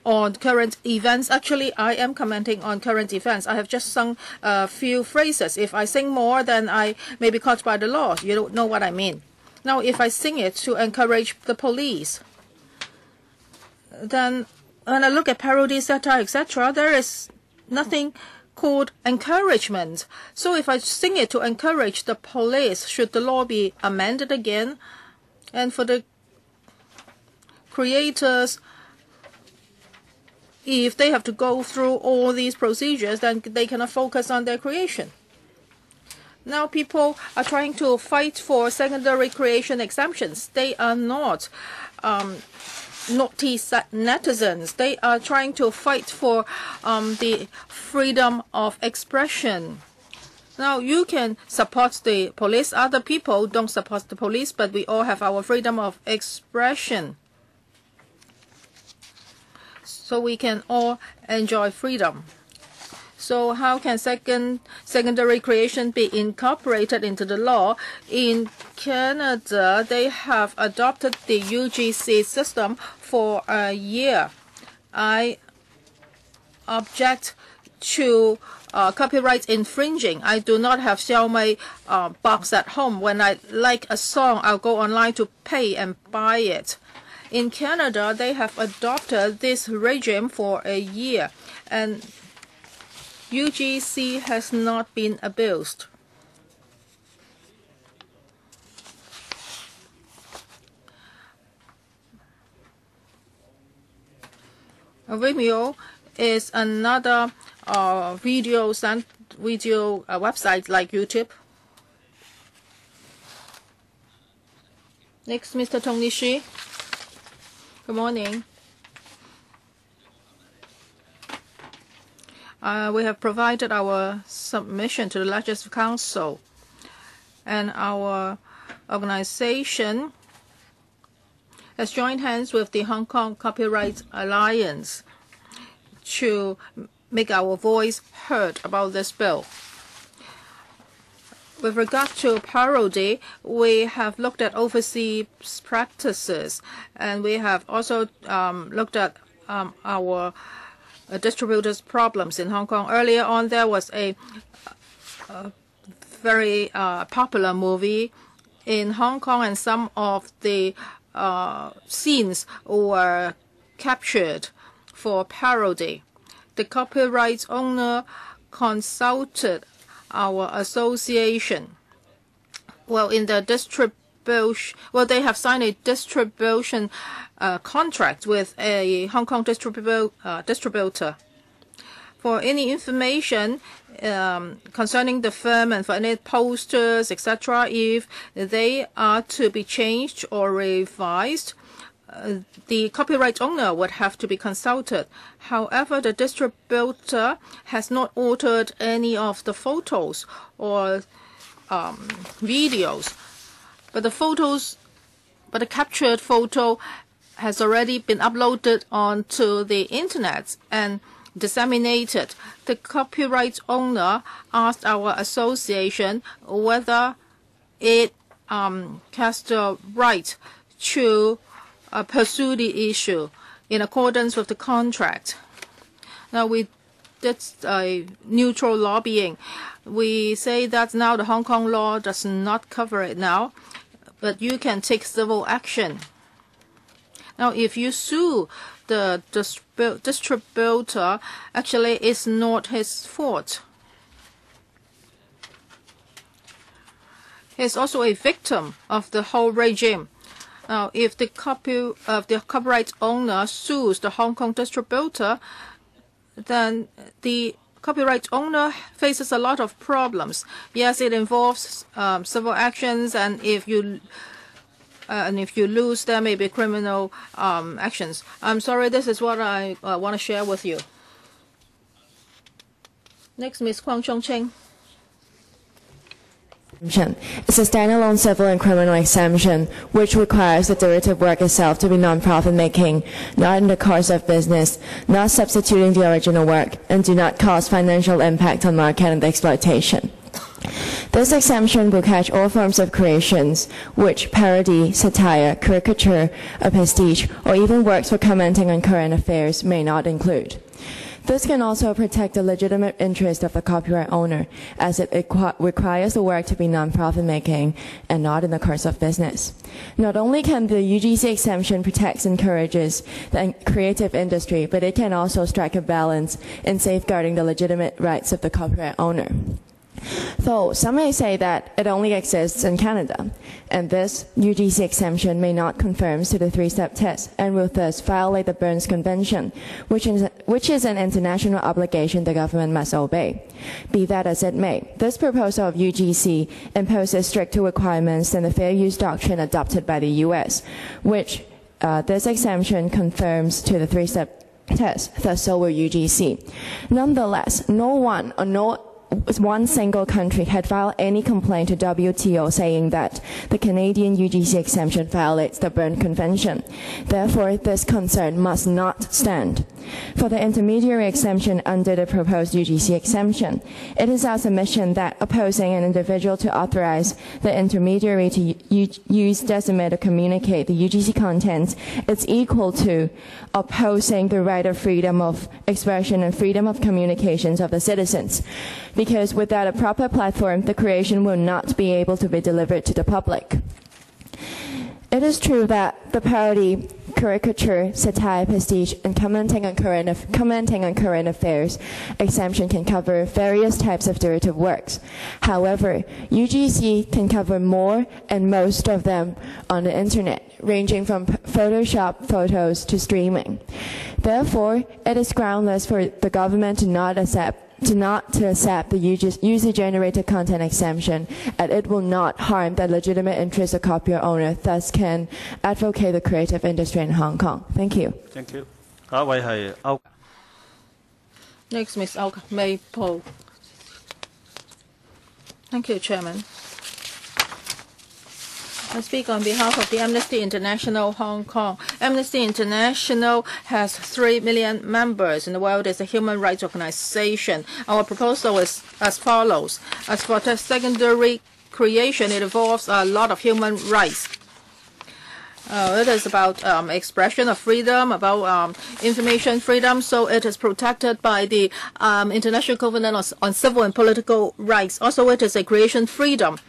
on current events? Actually, I am commenting on current events. I have just sung a few phrases. If I sing more, then I may be caught by the law. You don't know what I mean. Now, if I sing it to encourage the police, then when I look at parody, satire, et cetera, there is nothing called encouragement. So if I sing it to encourage the police, should the law be amended again? And for the creators, if they have to go through all these procedures, then they cannot focus on their creation. Now people are trying to fight for secondary creation exemptions. They are not um, naughty netizens. They are trying to fight for um, the freedom of expression. Now, you can support the police. Other people don't support the police, but we all have our freedom of expression. So we can all enjoy freedom. So how can second secondary creation be incorporated into the law? In Canada, they have adopted the U G C system for a year. I object to uh, copyright infringing. I do not have Xiaomi uh, box at home. When I like a song, I'll go online to pay and buy it. In Canada, they have adopted this regime for a year, and U G C has not been abused. Vimeo is another uh, video sand, video uh, website like YouTube. Next, Mister Tony Shi. Good morning. Uh, we have provided our submission to the Legislative Council, and our organization has joined hands with the Hong Kong Copyright Alliance to make our voice heard about this bill. With regard to parody, we have looked at overseas practices, and we have also um, looked at um, our Uh, distributors' problems in Hong Kong. Earlier on, there was a, a very uh, popular movie in Hong Kong, and some of the uh, scenes were captured for parody. The copyright owner consulted our association. Well, in the district, well, they have signed a distribution uh, contract with a Hong Kong distribu uh, distributor. For any information um, concerning the firm and for any posters, et cetera, if they are to be changed or revised, uh, the copyright owner would have to be consulted. However, the distributor has not altered any of the photos or um, videos. But the photos, but the captured photo has already been uploaded onto the Internet and disseminated. The copyright owner asked our association whether it um, has the right to uh, pursue the issue in accordance with the contract. Now, we did a neutral lobbying. We say that now the Hong Kong law does not cover it now, but you can take civil action. Now, if you sue the distribu distributor, actually it's not his fault. He's also a victim of the whole regime. Now, if the copy of the copyright owner sues the Hong Kong distributor, then the copyright owner faces a lot of problems. Yes, it involves um, civil actions, and if you Uh, and if you lose, there may be criminal um, actions. I'm sorry, this is what I uh, want to share with you. Next, Miz Kwang Chongqing. It's a standalone civil and criminal exemption, which requires the derivative work itself to be non-profit making, not in the course of business, not substituting the original work, and do not cause financial impact on market and exploitation. This exemption will catch all forms of creations which parody, satire, caricature, or pastiche, or even works for commenting on current affairs may not include. This can also protect the legitimate interest of the copyright owner, as it requ requires the work to be non-profit making and not in the course of business. Not only can the U G C exemption protect and encourages the creative industry, but it can also strike a balance in safeguarding the legitimate rights of the copyright owner. Though some may say that it only exists in Canada, and this U G C exemption may not conform to the three-step test and will thus violate the Berne Convention, which is, which is an international obligation the government must obey. Be that as it may, this proposal of U G C imposes stricter requirements than the fair use doctrine adopted by the U S, which uh, this exemption conforms to the three-step test, thus so will U G C. Nonetheless, no one or no one single country had filed any complaint to W T O saying that the Canadian U G C exemption violates the Berne Convention. Therefore, this concern must not stand. For the intermediary exemption under the proposed U G C exemption, it is our submission that opposing an individual to authorize the intermediary to use, decimate, or communicate the U G C contents is equal to opposing the right of freedom of expression and freedom of communications of the citizens. Because without a proper platform, the creation will not be able to be delivered to the public. It is true that the parody, caricature, satire, pastiche, and commenting on current, of, commenting on current affairs exemption can cover various types of derivative works. However, U G C can cover more and most of them on the Internet, ranging from Photoshop photos to streaming. Therefore, it is groundless for the government to not accept to not to accept the user-generated content exemption, and it will not harm the legitimate interests of copyright owner, thus can advocate the creative industry in Hong Kong. Thank you. Thank you. Next, Miz Maple. Thank you, Chairman. I speak on behalf of the Amnesty International Hong Kong. Amnesty International has three million members in the world as a human rights organization. Our proposal is as follows. As for the secondary creation, it involves a lot of human rights. Uh, it is about um, expression of freedom, about um, information freedom, so it is protected by the um, International Covenant on, on Civil and Political Rights. Also, it is a creation freedom.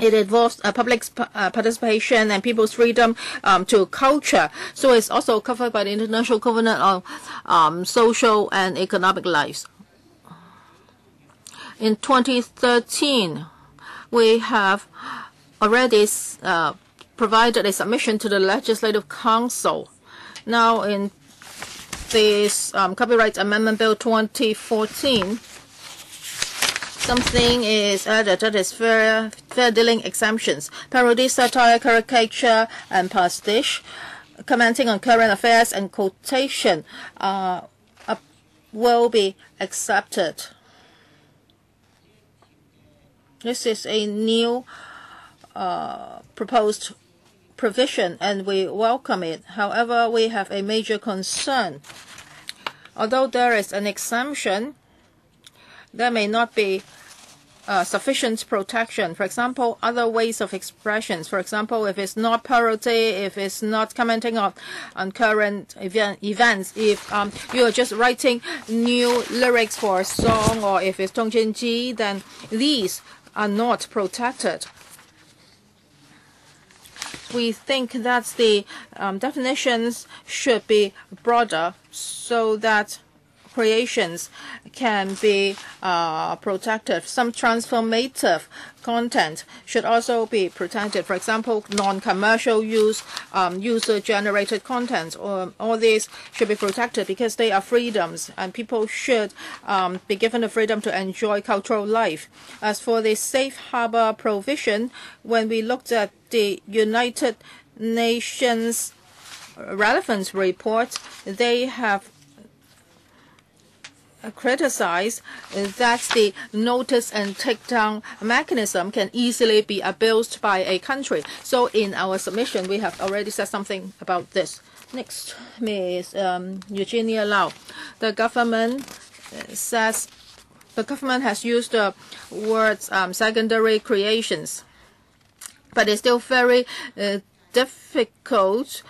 It involves uh, public uh, participation and people's freedom um, to culture. So it's also covered by the International Covenant on um, Social and Economic Lives. In twenty thirteen, we have already uh, provided a submission to the Legislative Council. Now, in this um, Copyright Amendment Bill twenty fourteen, something is added that is fair, fair dealing exemptions. Parody, satire, caricature, and pastiche, commenting on current affairs and quotation uh, uh, will be accepted. This is a new uh, proposed provision, and we welcome it. However, we have a major concern. Although there is an exemption, there may not be uh, sufficient protection. For example, other ways of expressions. For example, if it's not parody, if it's not commenting on, on current event, events, if um, you are just writing new lyrics for a song, or if it's Tongjinji, then these are not protected. We think that the um, definitions should be broader so that creations can be uh, protected. Some transformative content should also be protected. For example, non-commercial use, um, user-generated content, or all these should be protected because they are freedoms, and people should um, be given the freedom to enjoy cultural life. As for the safe harbor provision, when we looked at the United Nations relevance report, they have criticize that the notice and takedown mechanism can easily be abused by a country. So in our submission, we have already said something about this. Next, Miz Um, Eugenia Lau. The government says the government has used the words um, secondary creations, but it's still very uh, difficult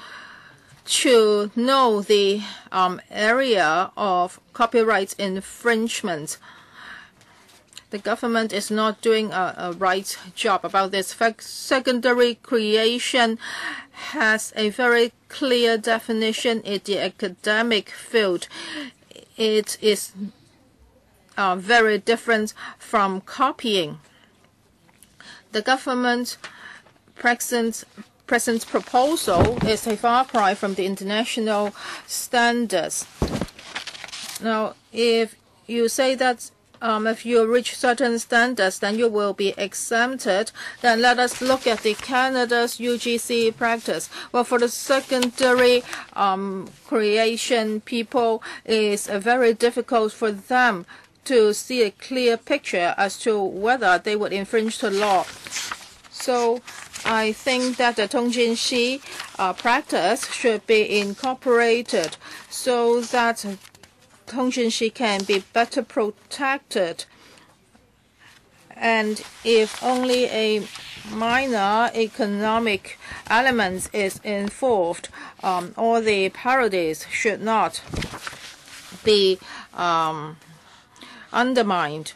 to know the um, area of copyright infringement. The government is not doing a, a right job about this. Secondary creation has a very clear definition in the academic field. It is uh, very different from copying. The government presents present proposal is a far cry from the international standards. Now, if you say that um, if you reach certain standards, then you will be exempted, then let us look at the Canada's U G C practice. Well, for the secondary um, creation people, it's very difficult for them to see a clear picture as to whether they would infringe the law. So I think that the Tongjinshi uh, practice should be incorporated so that Tongjinshi can be better protected. And if only a minor economic element is involved, um, all the parodies should not be um, undermined.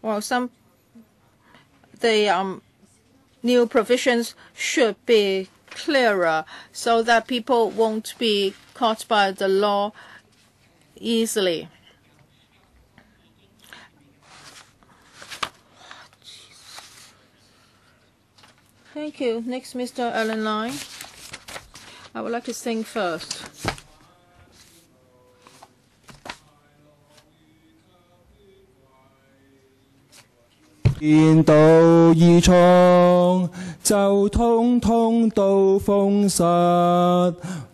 Well, some the um, new provisions should be clearer so that people won't be caught by the law easily. Thank you. Next, Mister Alan Lai. I would like to sing first.見到異創就通通都封殺，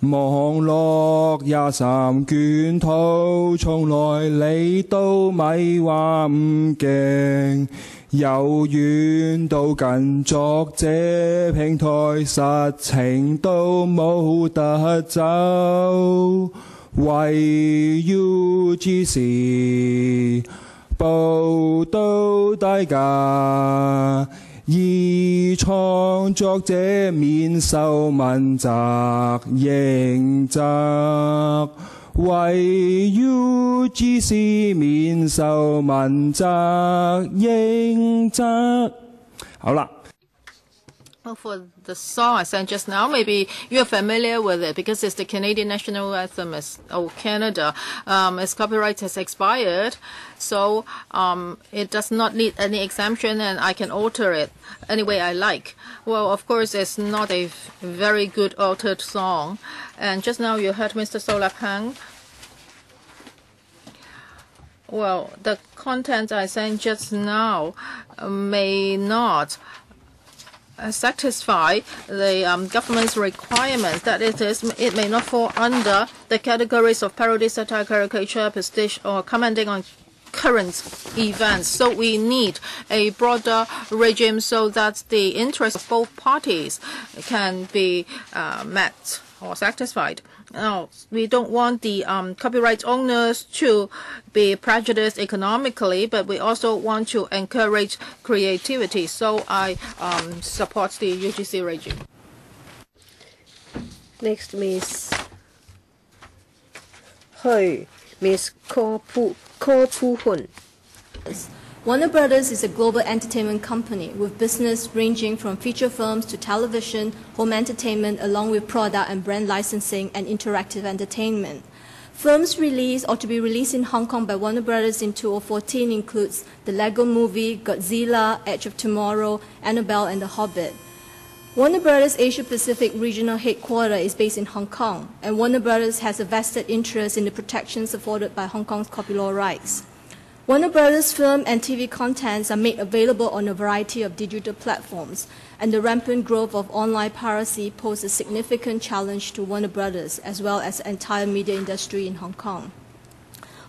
網絡廿三卷土，從來你都咪話唔勁。由遠到近，作者平台實情都冇得走，為 U G C。 報道低價，異創作者免受問責刑責，為 U G C 免受問責刑責。好啦。 Well, for the song I sang just now, maybe you're familiar with it because it's the Canadian national anthem of Canada. Um, its copyright has expired, so um, it does not need any exemption, and I can alter it any way I like. Well, of course, it's not a very good altered song. And just now you heard Mister Solapang. Well, the content I sang just now may not satisfy the um, government's requirements, that it is, it may not fall under the categories of parody, satire, caricature, pastiche, or commenting on current events. So we need a broader regime so that the interests of both parties can be uh, met or satisfied. Now, we don't want the um, copyright owners to be prejudiced economically, but we also want to encourage creativity. So I um, support the U G C regime. Next, Miss Hui, Miss Ko Pu Hun. Warner Brothers is a global entertainment company with business ranging from feature films to television, home entertainment, along with product and brand licensing and interactive entertainment. Films released or to be released in Hong Kong by Warner Brothers in two thousand fourteen includes The Lego Movie, Godzilla, Edge of Tomorrow, Annabelle and The Hobbit. Warner Brothers Asia Pacific Regional Headquarters is based in Hong Kong, and Warner Brothers has a vested interest in the protections afforded by Hong Kong's copyright rights. Warner Brothers film and T V contents are made available on a variety of digital platforms, and the rampant growth of online piracy poses a significant challenge to Warner Brothers as well as the entire media industry in Hong Kong.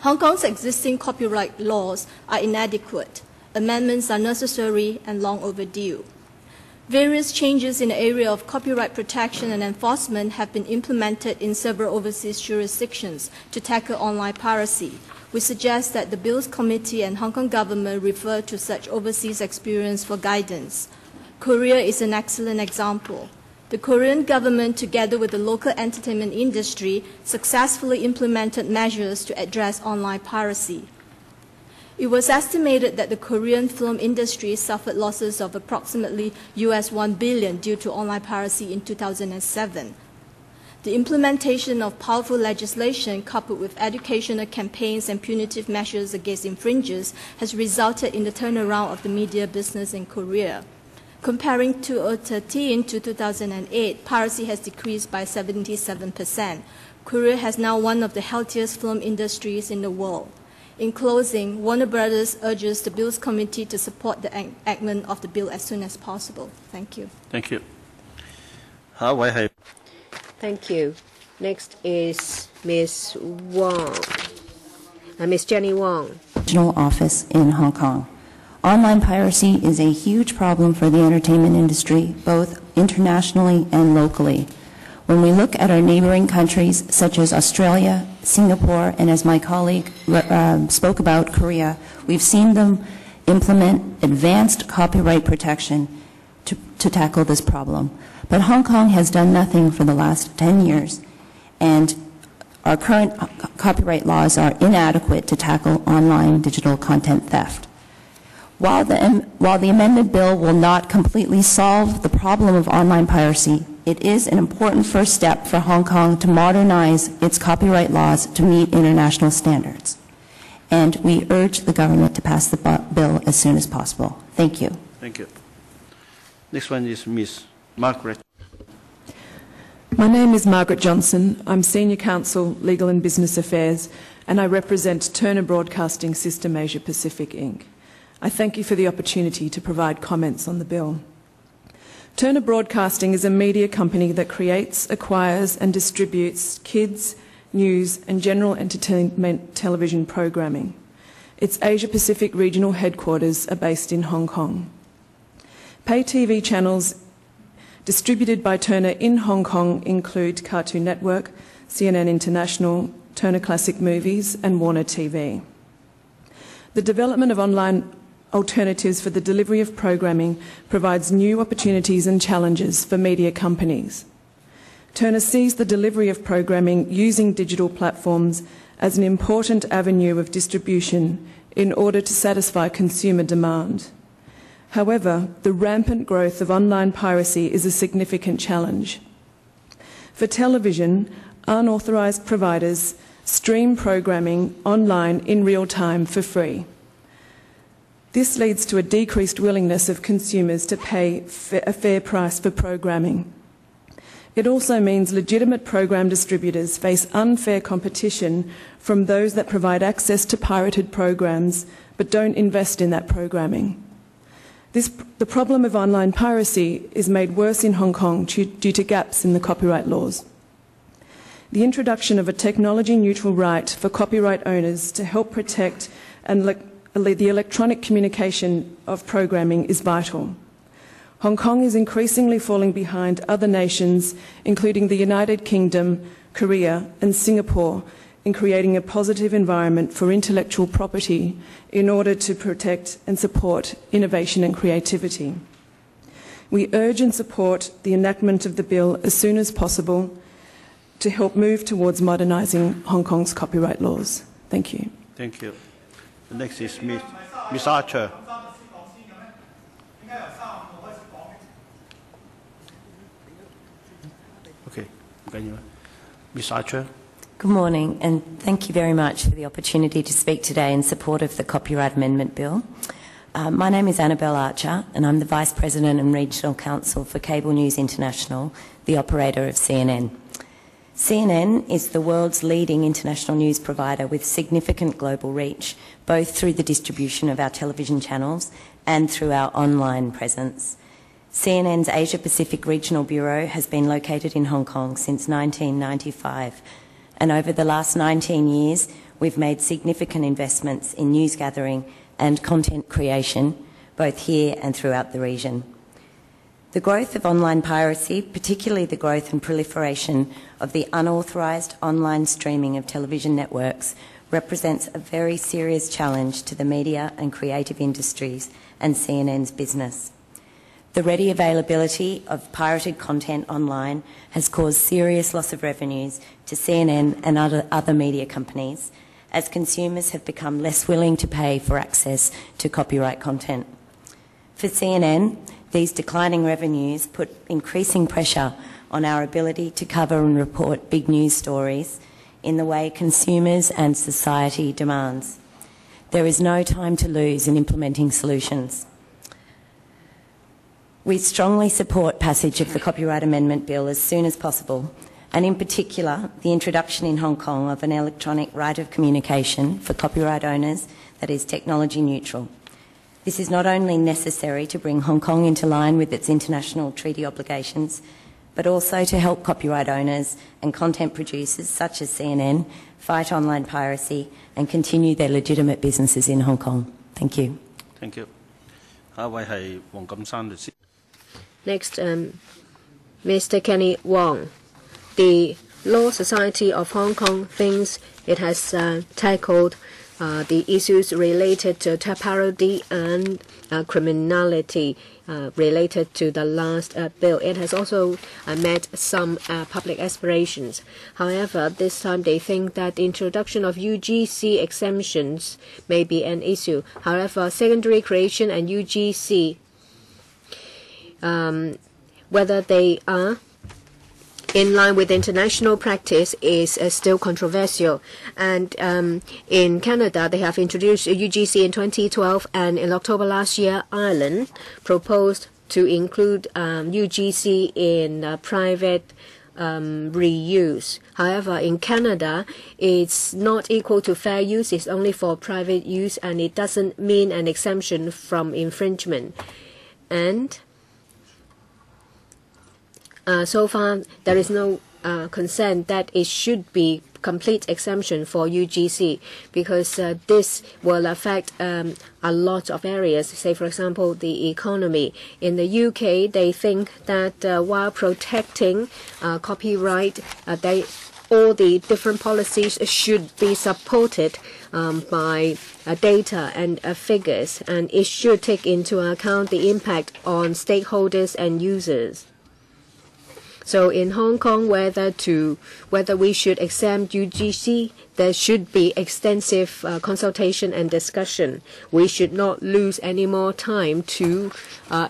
Hong Kong's existing copyright laws are inadequate, amendments are necessary and long overdue. Various changes in the area of copyright protection and enforcement have been implemented in several overseas jurisdictions to tackle online piracy. We suggest that the Bills Committee and Hong Kong government refer to such overseas experience for guidance. Korea is an excellent example. The Korean government, together with the local entertainment industry, successfully implemented measures to address online piracy. It was estimated that the Korean film industry suffered losses of approximately U S one billion due to online piracy in two thousand seven. The implementation of powerful legislation coupled with educational campaigns and punitive measures against infringers has resulted in the turnaround of the media business in Korea. Comparing two thousand thirteen to two thousand eight, piracy has decreased by seventy-seven percent. Korea has now one of the healthiest film industries in the world. In closing, Warner Brothers urges the Bills Committee to support the enactment of the bill as soon as possible. Thank you. Thank you. Thank you. Next is Miss Wong, uh, Miss Jenny Wong. Regional office in Hong Kong. Online piracy is a huge problem for the entertainment industry, both internationally and locally. When we look at our neighboring countries, such as Australia, Singapore, and as my colleague uh, spoke about, Korea, we've seen them implement advanced copyright protection to, to tackle this problem. But Hong Kong has done nothing for the last ten years, and our current copyright laws are inadequate to tackle online digital content theft. While the, while the amended bill will not completely solve the problem of online piracy, it is an important first step for Hong Kong to modernize its copyright laws to meet international standards. And we urge the government to pass the bill as soon as possible. Thank you. Thank you. Next one is Miz Margaret. My name is Margaret Johnson. I'm Senior Counsel, Legal and Business Affairs, and I represent Turner Broadcasting System Asia Pacific, Incorporated. I thank you for the opportunity to provide comments on the bill. Turner Broadcasting is a media company that creates, acquires and distributes kids, news and general entertainment television programming. Its Asia Pacific regional headquarters are based in Hong Kong. Pay T V channels distributed by Turner in Hong Kong include Cartoon Network, C N N International, Turner Classic Movies and Warner T V. The development of online alternatives for the delivery of programming provides new opportunities and challenges for media companies. Turner sees the delivery of programming using digital platforms as an important avenue of distribution in order to satisfy consumer demand. However, the rampant growth of online piracy is a significant challenge. For television, unauthorized providers stream programming online in real time for free. This leads to a decreased willingness of consumers to pay a fair price for programming. It also means legitimate program distributors face unfair competition from those that provide access to pirated programs but don't invest in that programming. This, the problem of online piracy is made worse in Hong Kong due, due to gaps in the copyright laws. The introduction of a technology-neutral right for copyright owners to help protect and le the electronic communication of programming is vital. Hong Kong is increasingly falling behind other nations, including the United Kingdom, Korea, and Singapore, in creating a positive environment for intellectual property in order to protect and support innovation and creativity. We urge and support the enactment of the bill as soon as possible to help move towards modernising Hong Kong's copyright laws. Thank you. Thank you. The next is Miss Miss Archer. Okay. Miss Archer. Good morning, and thank you very much for the opportunity to speak today in support of the Copyright Amendment Bill. Uh, my name is Annabelle Archer, and I'm the Vice President and Regional Counsel for Cable News International, the operator of C N N. C N N is the world's leading international news provider with significant global reach, both through the distribution of our television channels and through our online presence. C N N's Asia Pacific Regional Bureau has been located in Hong Kong since nineteen ninety-five, and over the last nineteen years, we've made significant investments in news gathering and content creation, both here and throughout the region. The growth of online piracy, particularly the growth and proliferation of the unauthorised online streaming of television networks, represents a very serious challenge to the media and creative industries and C N N's business. The ready availability of pirated content online has caused serious loss of revenues to C N N and other, other media companies, as consumers have become less willing to pay for access to copyright content. For C N N, these declining revenues put increasing pressure on our ability to cover and report big news stories in the way consumers and society demands. There is no time to lose in implementing solutions. We strongly support passage of the Copyright Amendment Bill as soon as possible, and in particular, the introduction in Hong Kong of an electronic right of communication for copyright owners that is technology neutral. This is not only necessary to bring Hong Kong into line with its international treaty obligations, but also to help copyright owners and content producers such as C N N fight online piracy and continue their legitimate businesses in Hong Kong. Thank you. Thank you. Next, um, Mister Kenny Wong. The Law Society of Hong Kong thinks it has uh, tackled uh, the issues related to parody and uh, criminality uh, related to the last uh, bill. It has also uh, met some uh, public aspirations. However, this time they think that the introduction of U G C exemptions may be an issue. However, secondary creation and U G C, um, whether they are in line with international practice is uh, still controversial. And um, in Canada, they have introduced U G C in twenty twelve, and in October last year, Ireland proposed to include um, U G C in uh, private um, reuse. However, in Canada, it's not equal to fair use. It's only for private use, and it doesn't mean an exemption from infringement. And Uh, so far, there is no uh, consent that it should be complete exemption for U G C, because uh, this will affect um, a lot of areas, say, for example, the economy. In the U K, they think that uh, while protecting uh, copyright, uh, they, all the different policies should be supported um, by uh, data and uh, figures, and it should take into account the impact on stakeholders and users. So in Hong Kong, whether to whether we should exempt U G C, there should be extensive uh, consultation and discussion. We should not lose any more time to uh,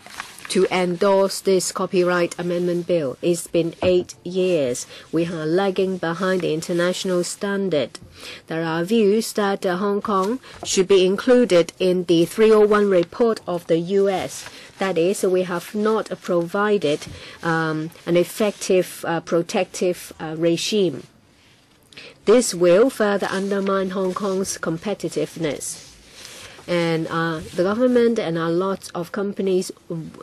to endorse this Copyright Amendment Bill. It's been eight years. We are lagging behind the international standard. There are views that uh, Hong Kong should be included in the three oh one report of the U S. That is, we have not provided um, an effective uh, protective uh, regime. This will further undermine Hong Kong's competitiveness. And uh, the government and a lot of companies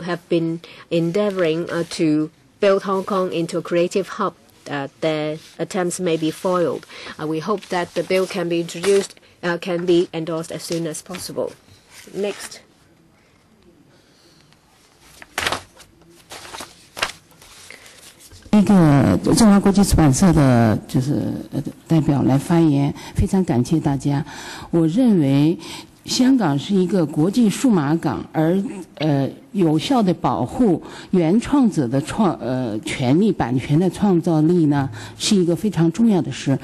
have been endeavouring uh, to build Hong Kong into a creative hub. uh, their attempts may be foiled. Uh, we hope that the bill can be introduced, uh, can be endorsed as soon as possible. Next.香港是一个，中华国际出版社的就是代表来发言，非常感谢大家。我认为香港是一个国际数码港，而呃有效的保护原创者的创呃权利版权的创造力呢，是一个非常重要的事。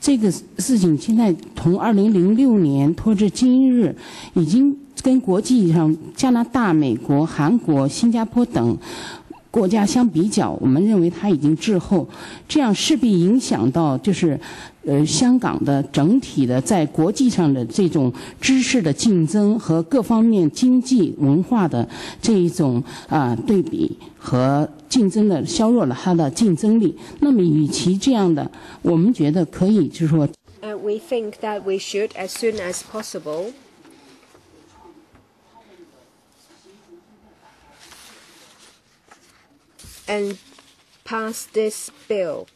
这个事情现在从二零零六年拖至今日，已经跟国际上加拿大、美国、韩国、新加坡等 国家相比较，我们认为它已经滞后，这样势必影响到就是 呃，香港的整体的在国际上的这种知识的竞争和各方面经济文化的这一种啊、呃、对比和竞争的削弱了它的竞争力。那么，与其这样的，我们觉得可以就是说。Uh, we think that we should as soon as possible. And pass this bill.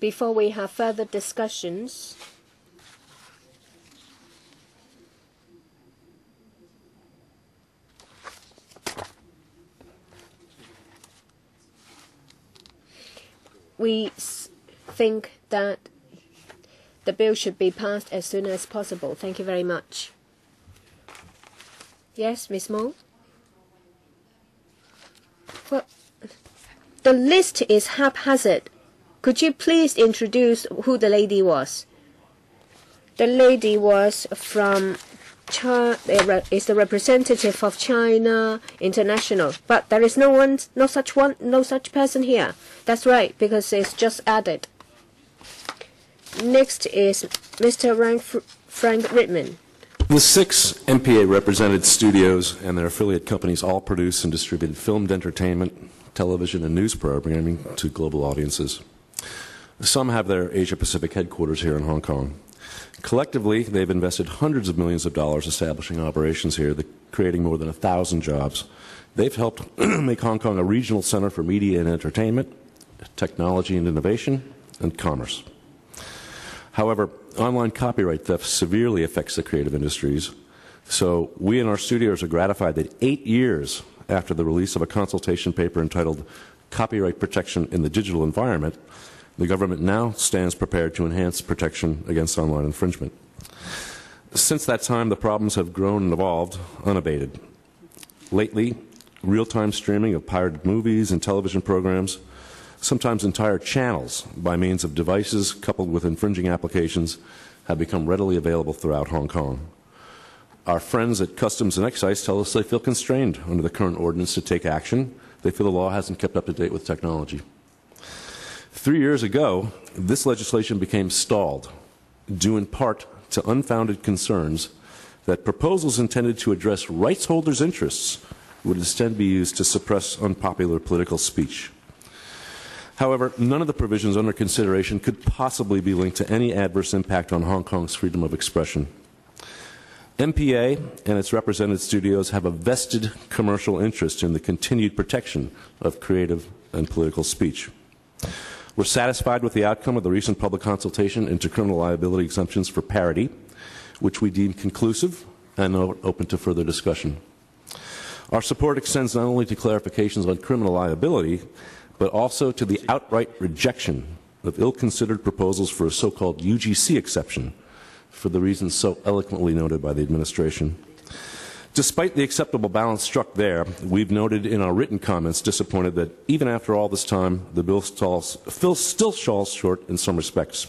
Before we have further discussions, we think that the bill should be passed as soon as possible. Thank you very much. Yes, Miz Mo? Well, the list is haphazard. Could you please introduce who the lady was? The lady was from China, is the representative of China International. But there is no one, no such one, no such person here. That's right, because it's just added. Next is Mister Frank, Frank Ridman. The six M P A-represented studios and their affiliate companies all produce and distribute filmed entertainment, television, and news programming to global audiences. Some have their Asia-Pacific headquarters here in Hong Kong. Collectively, they've invested hundreds of millions of dollars establishing operations here, creating more than a thousand jobs. They've helped make Hong Kong a regional center for media and entertainment, technology and innovation, and commerce. However, online copyright theft severely affects the creative industries, so we in our studios are gratified that eight years after the release of a consultation paper entitled Copyright Protection in the Digital Environment, the government now stands prepared to enhance protection against online infringement. Since that time, the problems have grown and evolved unabated. Lately, real-time streaming of pirated movies and television programs, sometimes entire channels by means of devices coupled with infringing applications, have become readily available throughout Hong Kong. Our friends at Customs and Excise tell us they feel constrained under the current ordinance to take action. They feel the law hasn't kept up to date with technology. Three years ago, this legislation became stalled, due in part to unfounded concerns that proposals intended to address rights holders' interests would instead be used to suppress unpopular political speech. However, none of the provisions under consideration could possibly be linked to any adverse impact on Hong Kong's freedom of expression. M P A and its represented studios have a vested commercial interest in the continued protection of creative and political speech. We're satisfied with the outcome of the recent public consultation into criminal liability exemptions for parody, which we deem conclusive and open to further discussion. Our support extends not only to clarifications on criminal liability, but also to the outright rejection of ill-considered proposals for a so-called U G C exception, for the reasons so eloquently noted by the administration. Despite the acceptable balance struck there, we've noted in our written comments disappointed that even after all this time, the bill still falls short in some respects.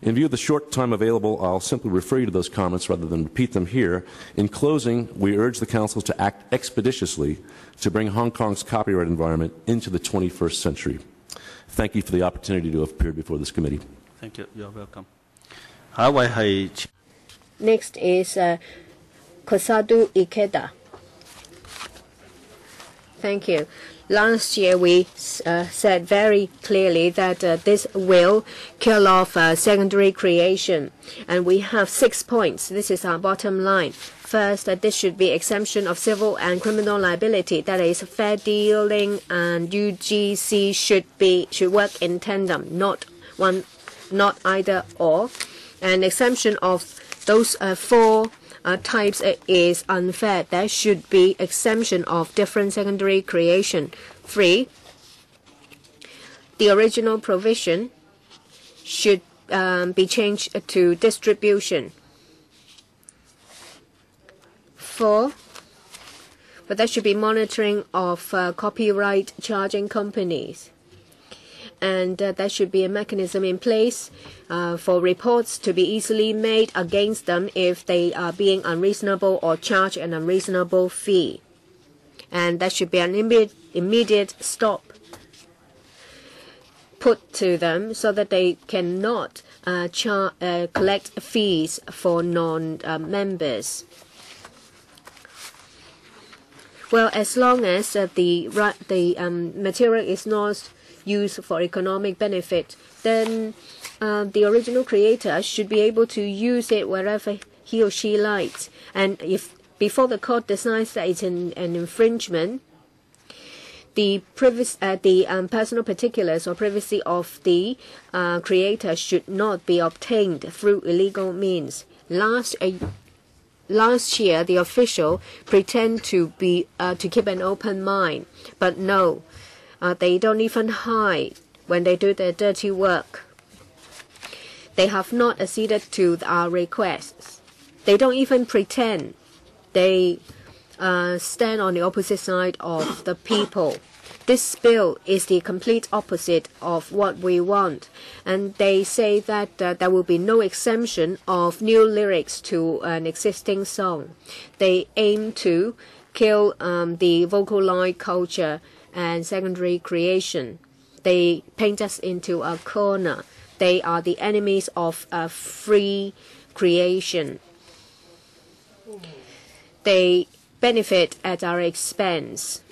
In view of the short time available, I'll simply refer you to those comments rather than repeat them here. In closing, we urge the Council to act expeditiously to bring Hong Kong's copyright environment into the twenty-first century. Thank you for the opportunity to have appeared before this committee. Thank you. You're welcome. Next is uh, Kosadu Ikeda. Thank you. Last year, we uh, said very clearly that uh, this will kill off uh, secondary creation, and we have six points. This is our bottom line. First, this should be exemption of civil and criminal liability. That is, fair dealing and U G C should be should work in tandem, not one, not either or. An exemption of those uh, four uh, types is unfair. There should be exemption of different secondary creation. Three, the original provision should um, be changed to distribution. Four, but there should be monitoring of uh, copyright charging companies. And uh, there should be a mechanism in place uh, for reports to be easily made against them if they are being unreasonable or charge an unreasonable fee. And there should be an imme immediate stop put to them so that they cannot uh, char uh, collect fees for non-members. Uh, well, as long as uh, the, the um, material is not used for economic benefit, then uh, the original creator should be able to use it wherever he or she likes. And if before the court decides that it's an, an infringement, the privacy, uh, the um, personal particulars or privacy of the uh, creator should not be obtained through illegal means. Last uh, last year, the official pretend to be uh, to keep an open mind, but no. Uh, they don't even hide when they do their dirty work. They have not acceded to our requests. They don't even pretend. They uh, stand on the opposite side of the people. This bill is the complete opposite of what we want. And they say that uh, there will be no exemption of new lyrics to an existing song. They aim to kill um, the Vocaloid culture and secondary creation. They paint us into a corner. They are the enemies of a free creation. They benefit at our expense.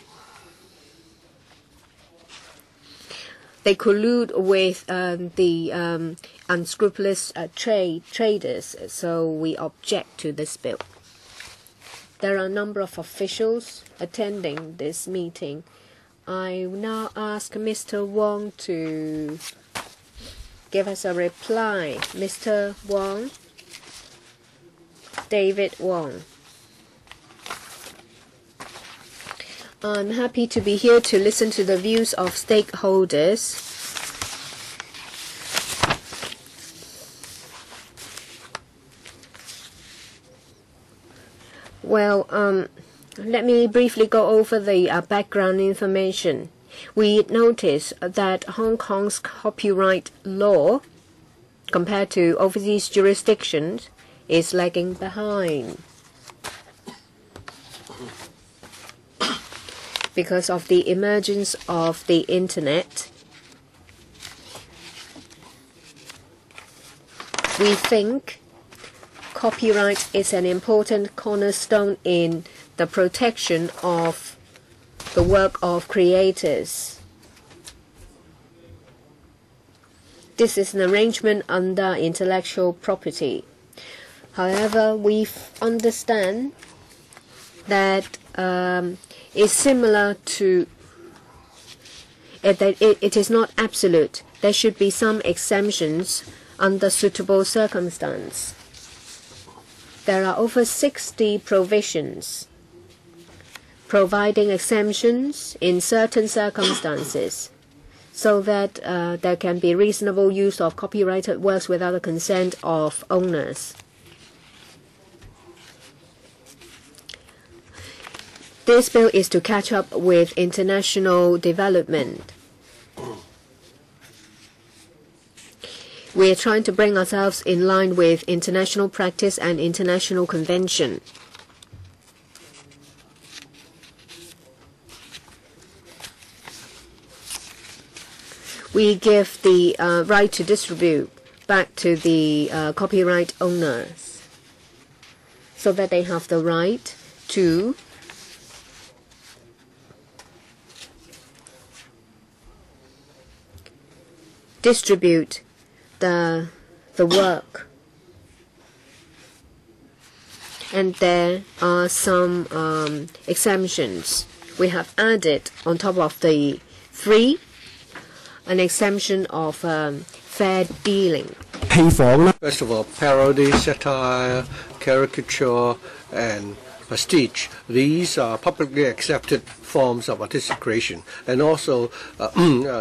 They collude with um, the um, unscrupulous uh, trade traders, so we object to this bill. There are a number of officials attending this meeting. I now ask Mister Wong to give us a reply. Mister Wong, David Wong. I'm happy to be here to listen to the views of stakeholders. Well, um... let me briefly go over the uh, background information. We notice that Hong Kong's copyright law, compared to overseas jurisdictions, is lagging behind because of the emergence of the Internet. We think copyright is an important cornerstone in the protection of the work of creators. This is an arrangement under intellectual property. However, we understand that um, it's similar to it, that it, it is not absolute. There should be some exemptions under suitable circumstance. There are over sixty provisions providing exemptions in certain circumstances so that uh, there can be reasonable use of copyrighted works without the consent of owners. This bill is to catch up with international development. We are trying to bring ourselves in line with international practice and international convention. We give the uh, right to distribute back to the uh, copyright owners so that they have the right to distribute the, the work. and there are some um, exemptions we have added on top of the free, an exemption of um, fair dealing. First of all, parody, satire, caricature, and prestige. These are publicly accepted forms of artistic creation, and also, uh,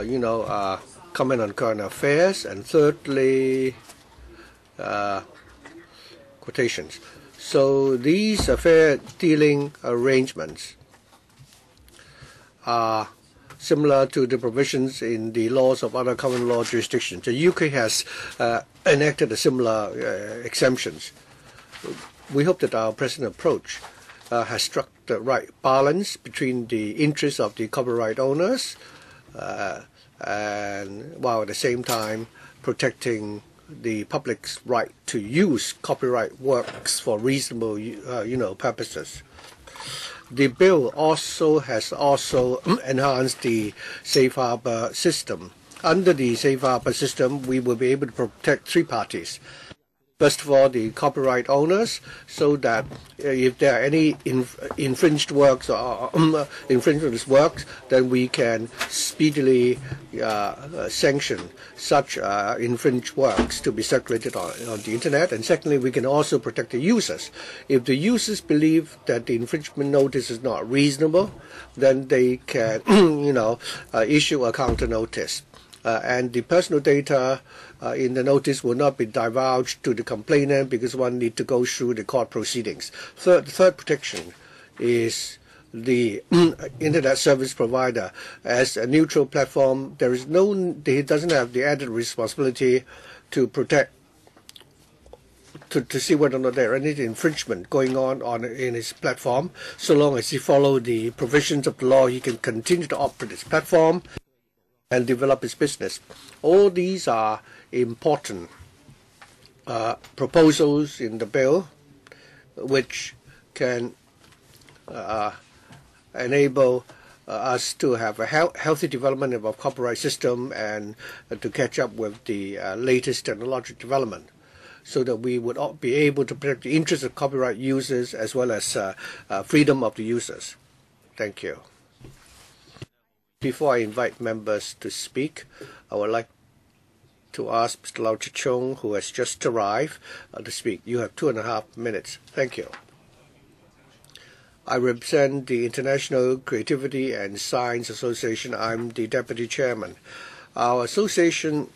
you know, uh, comment on current affairs, and thirdly, uh, quotations. So these fair dealing arrangements are similar to the provisions in the laws of other common law jurisdictions. The U K has uh, enacted a similar uh, exemptions. We hope that our present approach uh, has struck the right balance between the interests of the copyright owners uh, and while at the same time protecting the public's right to use copyright works for reasonable uh, you know, purposes. The bill also has also enhanced the safe harbour system. Under the safe harbour system, we will be able to protect three parties. First of all, the copyright owners, so that if there are any inf infringed works or infringement works, then we can speedily uh, sanction such uh, infringed works to be circulated on, on the Internet. And secondly, we can also protect the users. If the users believe that the infringement notice is not reasonable, then they can you know, uh, issue a counter notice. Uh, and the personal data uh, in the notice will not be divulged to the complainant because one need to go through the court proceedings. Third, third protection is the Internet service provider. As a neutral platform, there is no, he doesn't have the added responsibility to protect, to, to see whether or not there are any infringement going on, on in his platform. So long as he follows the provisions of the law, he can continue to operate his platform and develop his business. All these are important uh, proposals in the bill which can uh, enable uh, us to have a he healthy development of our copyright system and uh, to catch up with the uh, latest technological development, so that we would be able to protect the interests of copyright users as well as uh, uh, freedom of the users. Thank you. Before I invite members to speak, I would like to ask Mister Lau Chi-Chung, who has just arrived, uh, to speak. You have two and a half minutes. Thank you. I represent the International Creativity and Science Association. I'm the Deputy Chairman. Our association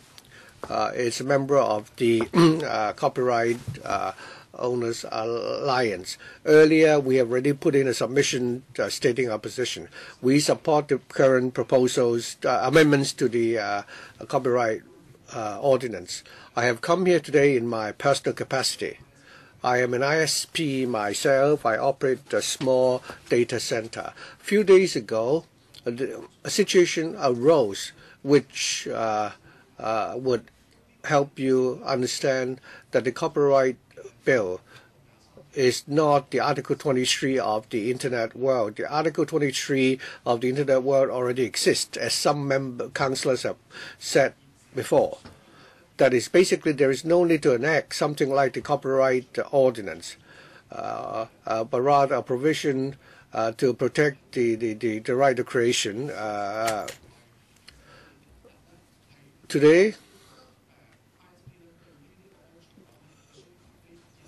uh, is a member of the uh, Copyright uh, Owners Alliance. Earlier, we have already put in a submission uh, stating our position. We support the current proposals, uh, amendments to the uh, copyright uh, ordinance. I have come here today in my personal capacity. I am an I S P myself. I operate a small data center. A few days ago, a situation arose which uh, uh, would help you understand that the copyright bill is not the Article twenty-three of the Internet World. The Article twenty-three of the Internet World already exists, as some member councillors have said before. That is, basically, there is no need to enact something like the Copyright Ordinance, uh, uh, but rather a provision uh, to protect the, the, the, the right of creation. Uh, today,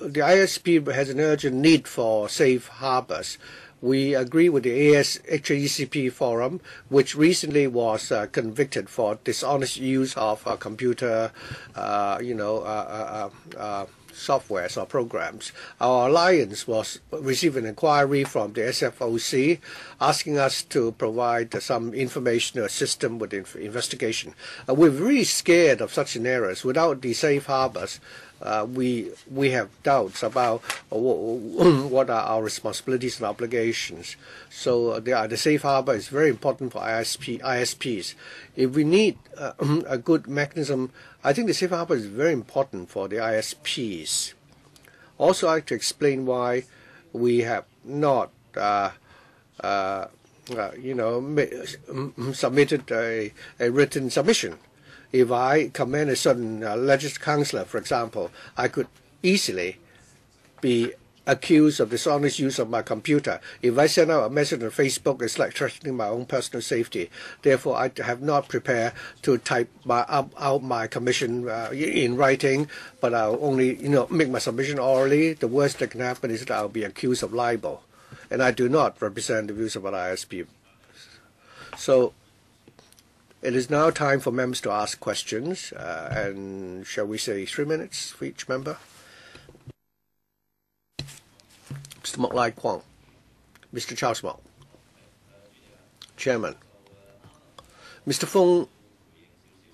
the I S P has an urgent need for safe harbours. We agree with the A S H A E C P Forum, which recently was uh, convicted for dishonest use of uh, computer uh, you know, uh, uh, uh, softwares or programs. Our alliance was received an inquiry from the S F O C asking us to provide uh, some information or system with inf investigation. Uh, we're really scared of such scenarios. Without the safe harbours, Uh, we we have doubts about uh, what are our responsibilities and obligations. So uh, the, the safe harbour is very important for I S P, I S Ps. If we need uh, a good mechanism, I think the safe harbour is very important for the I S Ps. Also, I'd like to explain why we have not, uh, uh, uh, you know, submitted a, a written submission. If I commend a certain uh, legislative councillor, for example, I could easily be accused of dishonest use of my computer. If I send out a message on Facebook, it's like threatening my own personal safety. Therefore, I have not prepared to type my, up, out my commission uh, in writing, but I'll only, you know, make my submission orally. The worst that can happen is that I'll be accused of libel, and I do not represent the views of an I S P. So it is now time for members to ask questions, uh, and shall we say three minutes for each member? Mister Mok Lai Kwong, Mister Charles Mok, Chairman. Mister Fung,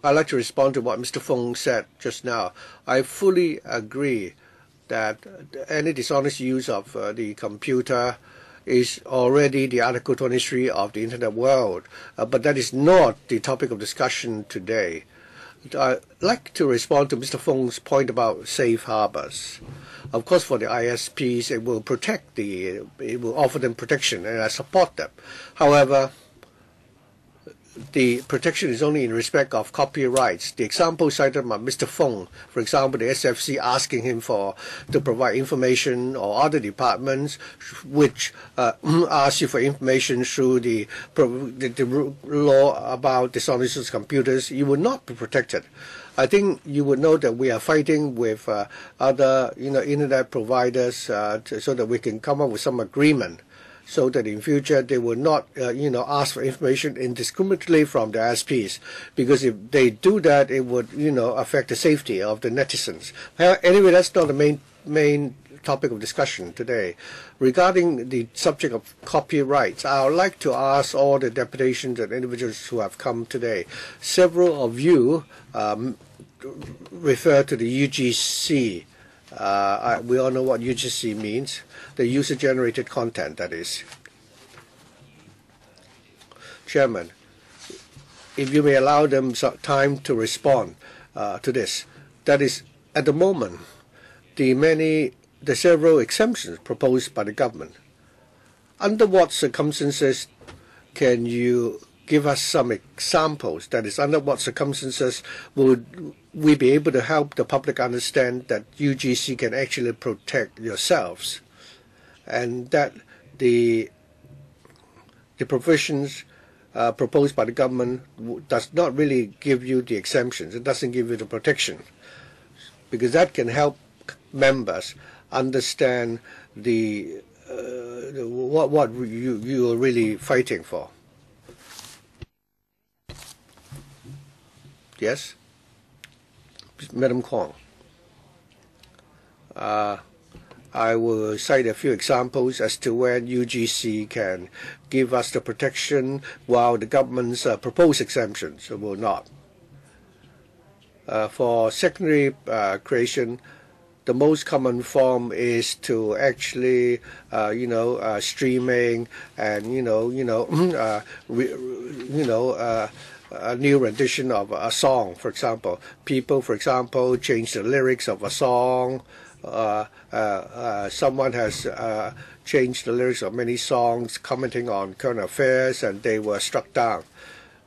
I'd like to respond to what Mister Fung said just now. I fully agree that any dishonest use of uh, the computer is already the Article twenty-three of the Internet world, uh, but that is not the topic of discussion today. I'd like to respond to Mister Fung's point about safe harbors. Of course, for the I S Ps, it will protect the, it will offer them protection, and I support them. However, the protection is only in respect of copyrights. The example cited by Mister Fung, for example, the S F C asking him for to provide information, or other departments which uh, ask you for information through the, the, the law about dishonest use of computers, you will not be protected. I think you would know that we are fighting with uh, other, you know, internet providers uh, to, so that we can come up with some agreement, so that in future they will not, uh, you know, ask for information indiscriminately from the I S Ps, because if they do that, it would, you know, affect the safety of the netizens. Anyway, that's not the main main topic of discussion today. Regarding the subject of copyrights, I would like to ask all the deputations and individuals who have come today. Several of you um, refer to the U G C. Uh, I, we all know what U G C means. The user-generated content, that is. Chairman, if you may allow them some time to respond uh, to this. That is, at the moment, the many, the several exemptions proposed by the government. Under what circumstances can you give us some examples? That is, under what circumstances would we be able to help the public understand that U G C can actually protect yourselves, and that the the provisions uh, proposed by the government w does not really give you the exemptions. It doesn't give you the protection, because that can help members understand the, uh, the what what you you are really fighting for. Yes. Madam Kwong, uh, I will cite a few examples as to where U G C can give us the protection while the government's uh, proposed exemptions will not. Uh, for secondary uh, creation, the most common form is to actually, uh, you know, uh, streaming and you know, you know, uh, re you know. Uh, a new rendition of a song, for example. People, for example, change the lyrics of a song. Uh, uh, uh, someone has uh, changed the lyrics of many songs, commenting on current affairs, and they were struck down.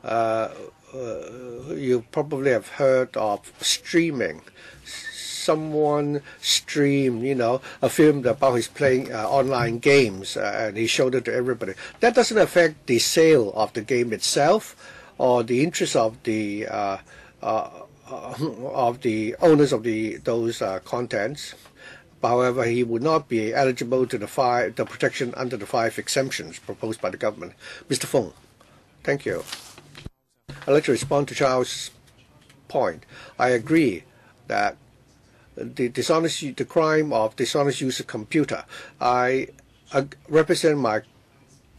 Uh, uh, you probably have heard of streaming. Someone streamed, you know, a film about his playing uh, online games, uh, and he showed it to everybody. That doesn't affect the sale of the game itself, or the interests of the uh, uh, of the owners of the those uh, contents. However, he would not be eligible to the five the protection under the five exemptions proposed by the government. Mister Fung, thank you. I'd like to respond to Charles' point. I agree that the dishonest the crime of dishonest use of computer. I uh, represent my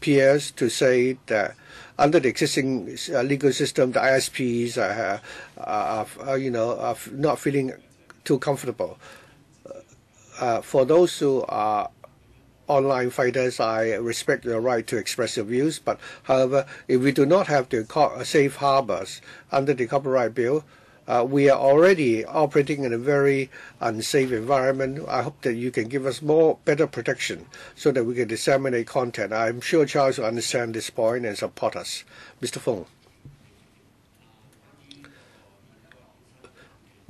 peers to say that under the existing uh, legal system, the I S Ps are, are, are, you know, are not feeling too comfortable. Uh, for those who are online fighters, I respect your right to express your views. But however, if we do not have the safe harbors under the copyright bill, uh, we are already operating in a very unsafe environment. I hope that you can give us more better protection so that we can disseminate content. I'm sure Charles will understand this point and support us. Mister Fung,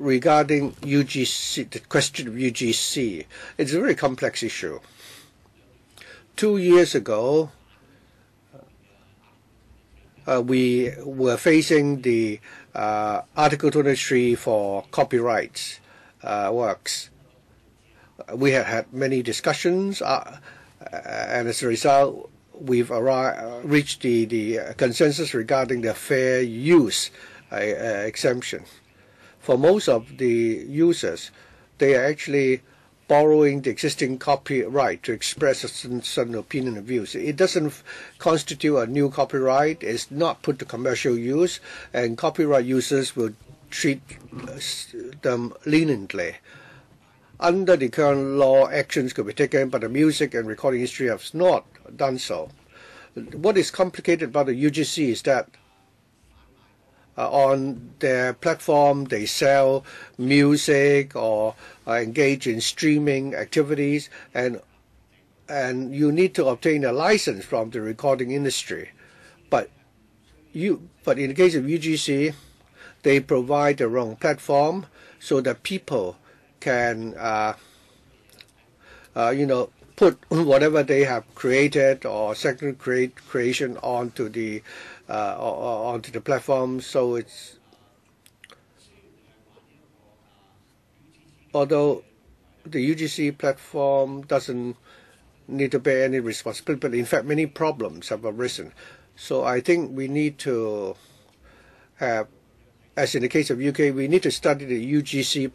regarding U G C, the question of U G C. It's a very complex issue. Two years ago, uh, we were facing the uh, Article twenty-three for copyrights uh, works. We have had many discussions, uh, and as a result, we've arrived, reached the, the consensus regarding the fair use uh, uh, exemption. For most of the users, they are actually borrowing the existing copyright to express a certain opinion and views. It doesn't constitute a new copyright. It's not put to commercial use, and copyright users will treat them leniently. Under the current law, actions could be taken, but the music and recording industry has not done so. What is complicated about the U G C is that Uh, on their platform, they sell music or uh, engage in streaming activities, and and you need to obtain a license from the recording industry. But you, but in the case of U G C, they provide their own platform so that people can, uh, uh, you know, put whatever they have created or secondary create creation onto the. Uh, onto the platform, so it's, although the U G C platform doesn't need to bear any responsibility, but in fact many problems have arisen. So I think we need to have, as in the case of U K, we need to study the U G C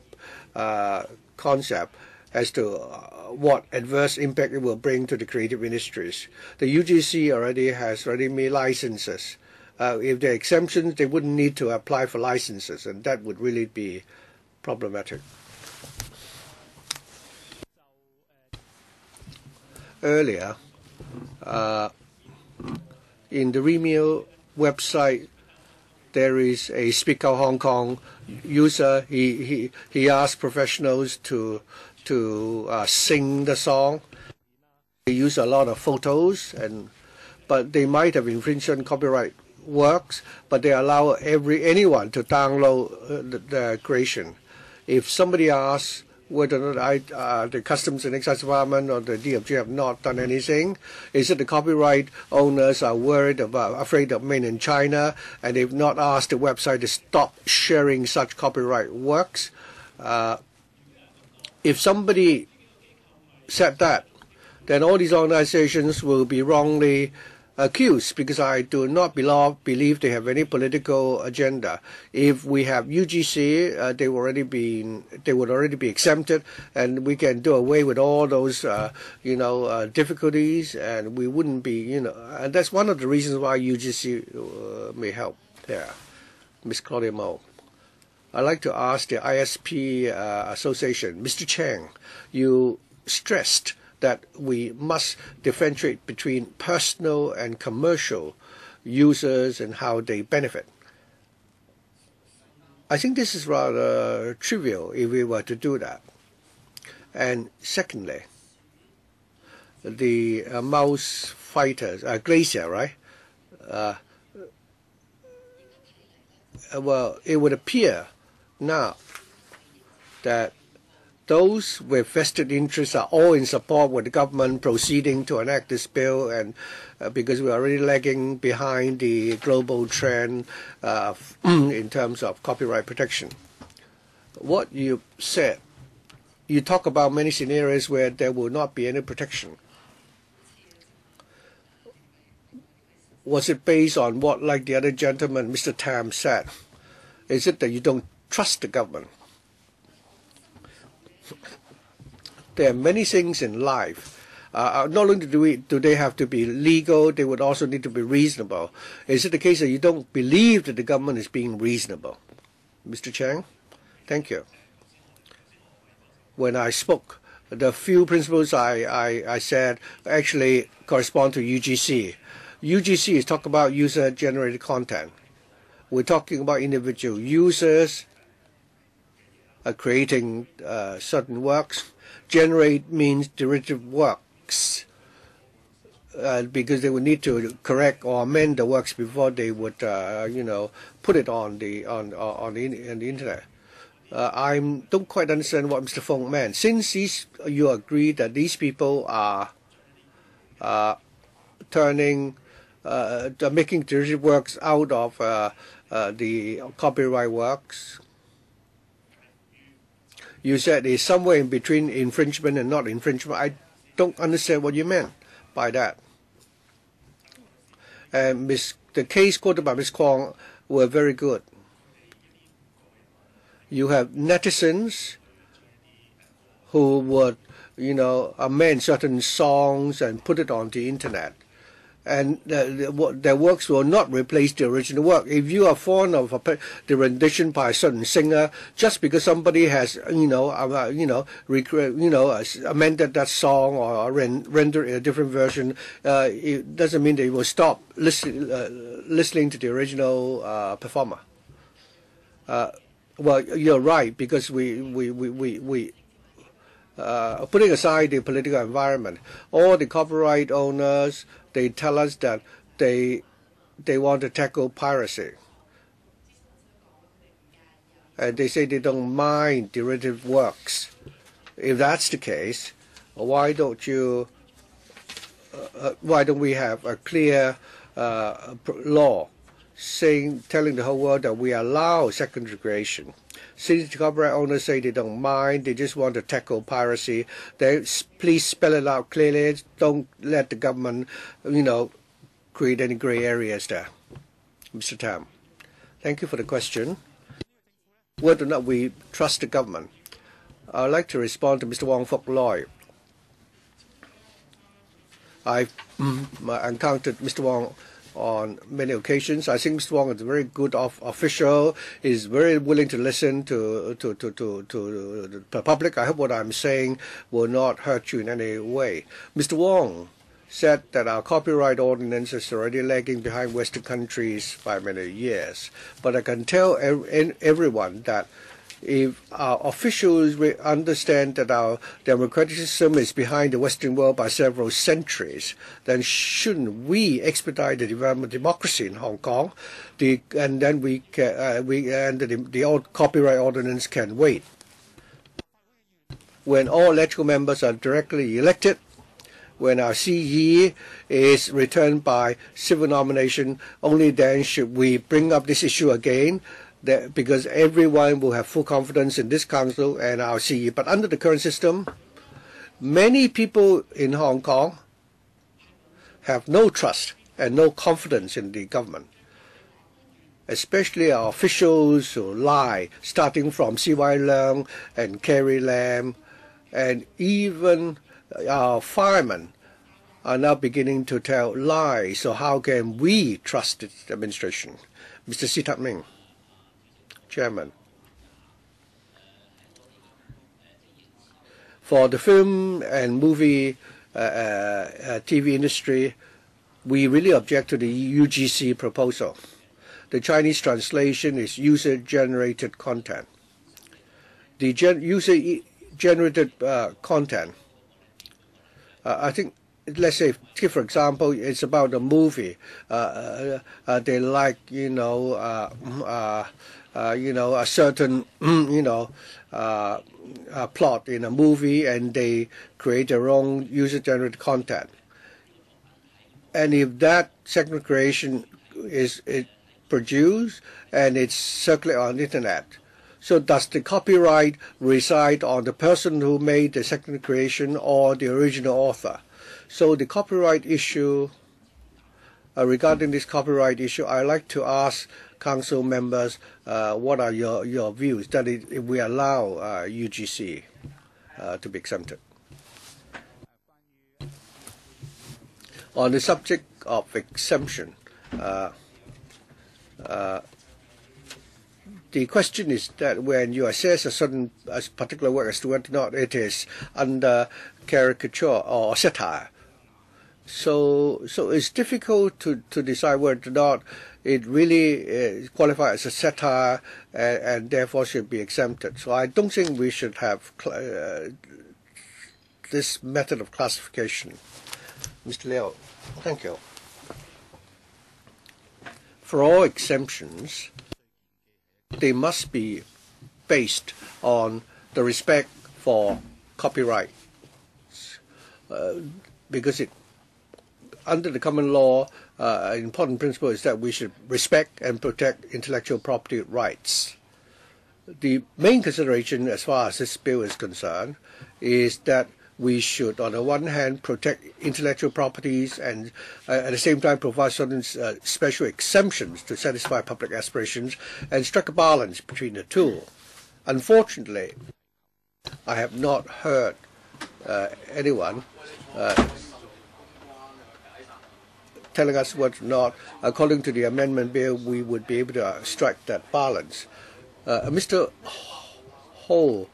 uh, concept as to uh, what adverse impact it will bring to the creative industries. The U G C already has ready-made licenses. Uh, if there are exemptions, they wouldn't need to apply for licenses, and that would really be problematic. Earlier, uh, in the Remeo website, there is a Speak Out Hong Kong user. He, he, he asked professionals to, to uh, sing the song. They use a lot of photos, and but they might have infringed on copyright works, but they allow every anyone to download uh, the, the creation. If somebody asks whether or not I, uh, the Customs and Excise Department or the D F G have not done anything, is that the copyright owners are worried about, afraid of mainland China, and they've not asked the website to stop sharing such copyright works. Uh, If somebody said that, then all these organizations will be wrongly accused, because I do not believe they have any political agenda. If we have U G C, uh, they, already been, they would already be exempted, and we can do away with all those uh, you know, uh, difficulties, and we wouldn't be, you know, and that's one of the reasons why U G C uh, may help there. Miz Claudia Mo. I'd like to ask the I S P uh, Association, Mister Chang, you stressed that we must differentiate between personal and commercial users and how they benefit. I think this is rather trivial if we were to do that. And secondly, the uh, mouse fighters, uh, Glacier, right? Uh, well, it would appear now that those with vested interests are all in support with the government proceeding to enact this bill, and uh, because we are already lagging behind the global trend uh, in terms of copyright protection. What you said, you talk about many scenarios where there will not be any protection. Was it based on what, like the other gentleman, Mister Tam, said? Is it that you don't trust the government? There are many things in life. Uh, not only do, we, do they have to be legal, they would also need to be reasonable. Is it the case that you don't believe that the government is being reasonable? Mister Chang, thank you. When I spoke, the few principles I, I, I said actually correspond to U G C. U G C is talking about user-generated content. We're talking about individual users uh, creating uh, certain works. Generate means derivative works, uh, because they would need to correct or amend the works before they would, uh, you know, put it on the on on the, on the internet. Uh, I don't quite understand what Mister Fung meant. Since these, you agree that these people are uh, turning, uh, making derivative works out of uh, uh, the copyright works, you said it's somewhere in between infringement and not infringement. I don't understand what you meant by that. And Miz, the case quoted by Miz Kwong were very good. You have netizens who would, you know, amend certain songs and put it on the internet, and uh, their works will not replace the original work. If you are fond of a, the rendition by a certain singer, just because somebody has, you know, uh, you know, rec you know, uh, amended that song or ren rendered a different version, uh, it doesn't mean they will stop listen uh, listening to the original uh, performer. Uh, Well, you're right, because we, we, we, we, we uh, putting aside the political environment, all the copyright owners, they tell us that they, they want to tackle piracy. And they say they don't mind derivative works. If that's the case, why don't you, uh, why don't we have a clear uh, law saying, telling the whole world that we allow secondary creation? Since the copyright owners say they don't mind, they just want to tackle piracy, they please spell it out clearly. Don't let the government, you know, create any grey areas there. Mister Tam, thank you for the question. Whether or not we trust the government, I'd like to respond to Mister Wong Fok Loy. I've encountered Mister Wong on many occasions. I think Mister Wong is a very good of official. He's very willing to listen to, to, to, to, to the public. I hope what I'm saying will not hurt you in any way. Mister Wong said that our copyright ordinance is already lagging behind Western countries by many years. But I can tell ev everyone that if our officials understand that our democratic system is behind the Western world by several centuries, then shouldn't we expedite the development of democracy in Hong Kong? The, and then we can, uh, we and the, the old copyright ordinance can wait. When all electoral members are directly elected, when our C E is returned by civil nomination, only then should we bring up this issue again. That, because everyone will have full confidence in this council and our C E. But under the current system, many people in Hong Kong have no trust and no confidence in the government, especially our officials who lie, starting from C Y Leung and Carrie Lam, and even our firemen are now beginning to tell lies. So how can we trust this administration? Mister Sih Tat Ming. Chairman, for the film and movie uh, uh, T V industry, we really object to the U G C proposal. The Chinese translation is user-generated content. The gen user-generated uh, content, uh, I think, let's say, take for example, it's about a movie. Uh, uh, they like, you know, uh, uh, Uh, you know, a certain, you know, uh, a plot in a movie, and they create their own user-generated content. And if that second creation is it produced and it's circulated on the internet, so does the copyright reside on the person who made the second creation or the original author? So the copyright issue, uh, regarding this copyright issue, I like to ask council members, uh, what are your, your views that it, if we allow uh, U G C uh, to be exempted? On the subject of exemption, uh, uh, the question is that when you assess a certain a particular work as to whether or not it is under caricature or satire, So, so it's difficult to, to decide whether or not it really uh, qualifies as a satire and, and therefore should be exempted. So I don't think we should have uh, this method of classification. Mister Leo, thank you. For all exemptions, they must be based on the respect for copyright, uh, because it, under the common law, uh, an important principle is that we should respect and protect intellectual property rights. The main consideration as far as this bill is concerned is that we should, on the one hand, protect intellectual properties and uh, at the same time provide certain uh, special exemptions to satisfy public aspirations, and strike a balance between the two. Unfortunately, I have not heard uh, anyone uh, telling us what's not. According to the amendment bill, we would be able to strike that balance. Uh, Mister Ho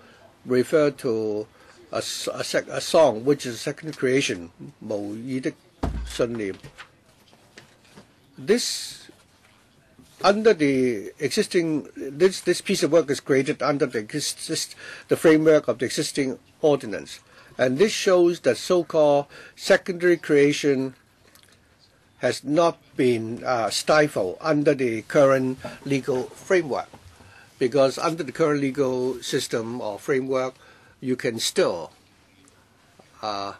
referred to A, a, sec, a song which is a second creation, Mo Yi Dik Sun Nim. This, under the existing, this this piece of work is created under the exist, the framework of the existing ordinance, and this shows that so-called secondary creation has not been uh, stifled under the current legal framework, because under the current legal system or framework, you can still uh,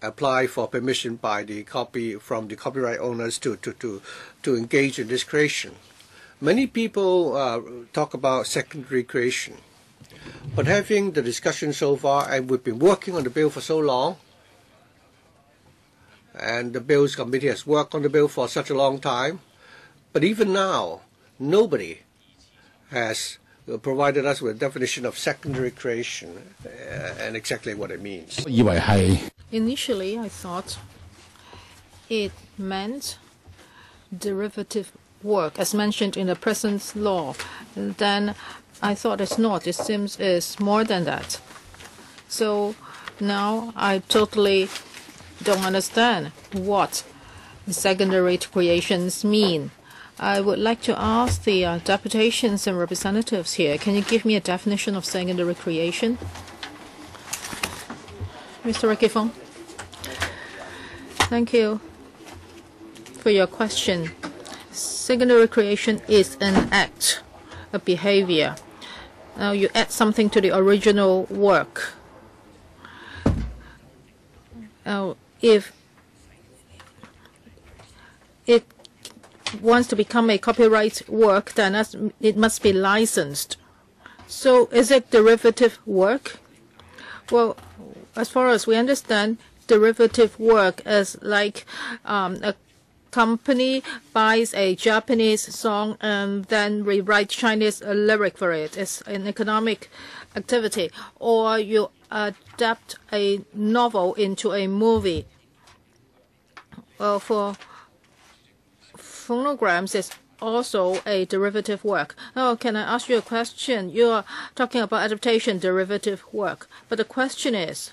apply for permission by the copy from the copyright owners to to to, to engage in this creation. Many people uh, talk about secondary creation, but having the discussion so far, and we've been working on the bill for so long, and the Bills Committee has worked on the bill for such a long time, but even now, nobody has provided us with a definition of secondary creation uh, and exactly what it means. Initially, I thought it meant derivative work, as mentioned in the present law. Then I thought it's not. It seems it's more than that. So now I totally don't understand what secondary creations mean. I would like to ask the uh, deputations and representatives here, can you give me a definition of secondary creation? Mister Ricky Fung. Thank you for your question. Secondary creation is an act, a behavior. Now you add something to the original work. Now, if it wants to become a copyright work, then it must be licensed. So is it derivative work? Well, as far as we understand, derivative work is like um, a company buys a Japanese song and then rewrite Chinese lyric for it. It's an economic activity. Or you adapt a novel into a movie. Well, for phonograms is also a derivative work. Now, can I ask you a question? You are talking about adaptation, derivative work. But the question is,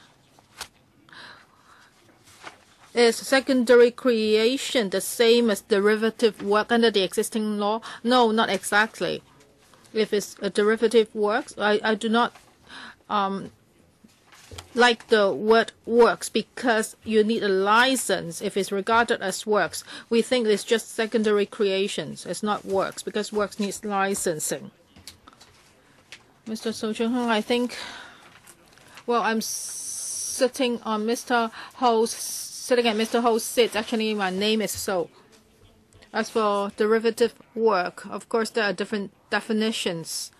is secondary creation the same as derivative work under the existing law? No, not exactly. If it's a derivative work, I, I do not um, like the word works, because you need a license if it's regarded as works. We think it's just secondary creations. It's not works, because works needs licensing. Mister So Jung-Hung, I think, well, I'm sitting on Mister Ho's, sitting at Mister Ho's seat. Actually, my name is So. As for derivative work, of course, there are different definitions.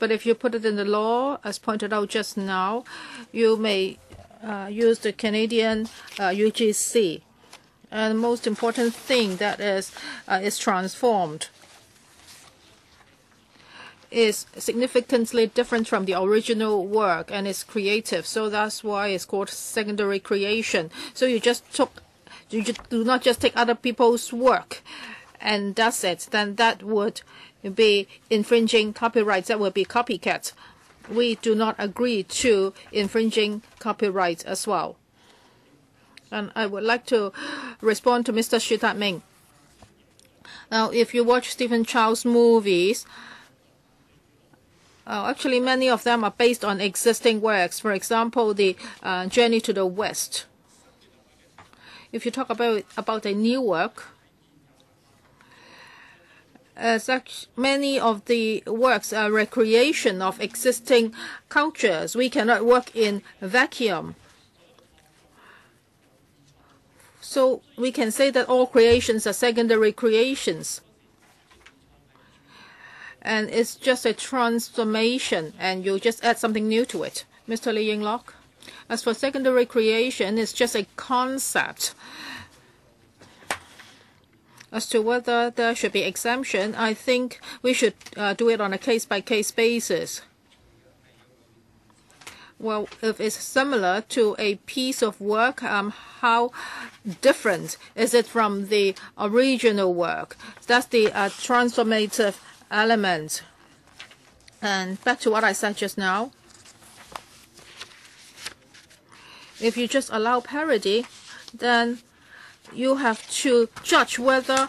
But if you put it in the law, as pointed out just now, you may uh, use the Canadian uh, U G C. And the most important thing that is, uh, is transformed is significantly different from the original work and is creative. So that's why it's called secondary creation. So you just took, you just do not just take other people's work and that's it. Then that would be infringing copyrights. That would be copycat. We do not agree to infringing copyrights as well. And I would like to respond to Mister Shi Tat Ming. Now, if you watch Stephen Chow's movies, uh, actually many of them are based on existing works. For example, the uh, Journey to the West. If you talk about about a new work, Uh, such many of the works are recreation of existing cultures. We cannot work in vacuum. So we can say that all creations are secondary creations. And it's just a transformation, and you just add something new to it. Mister Lee Yinglok, as for secondary creation, it's just a concept. As to whether there should be exemption, I think we should uh, do it on a case-by-case basis. Well, if it's similar to a piece of work, um, how different is it from the original work? That's the uh, transformative element. And back to what I said just now. If you just allow parody, then you have to judge whether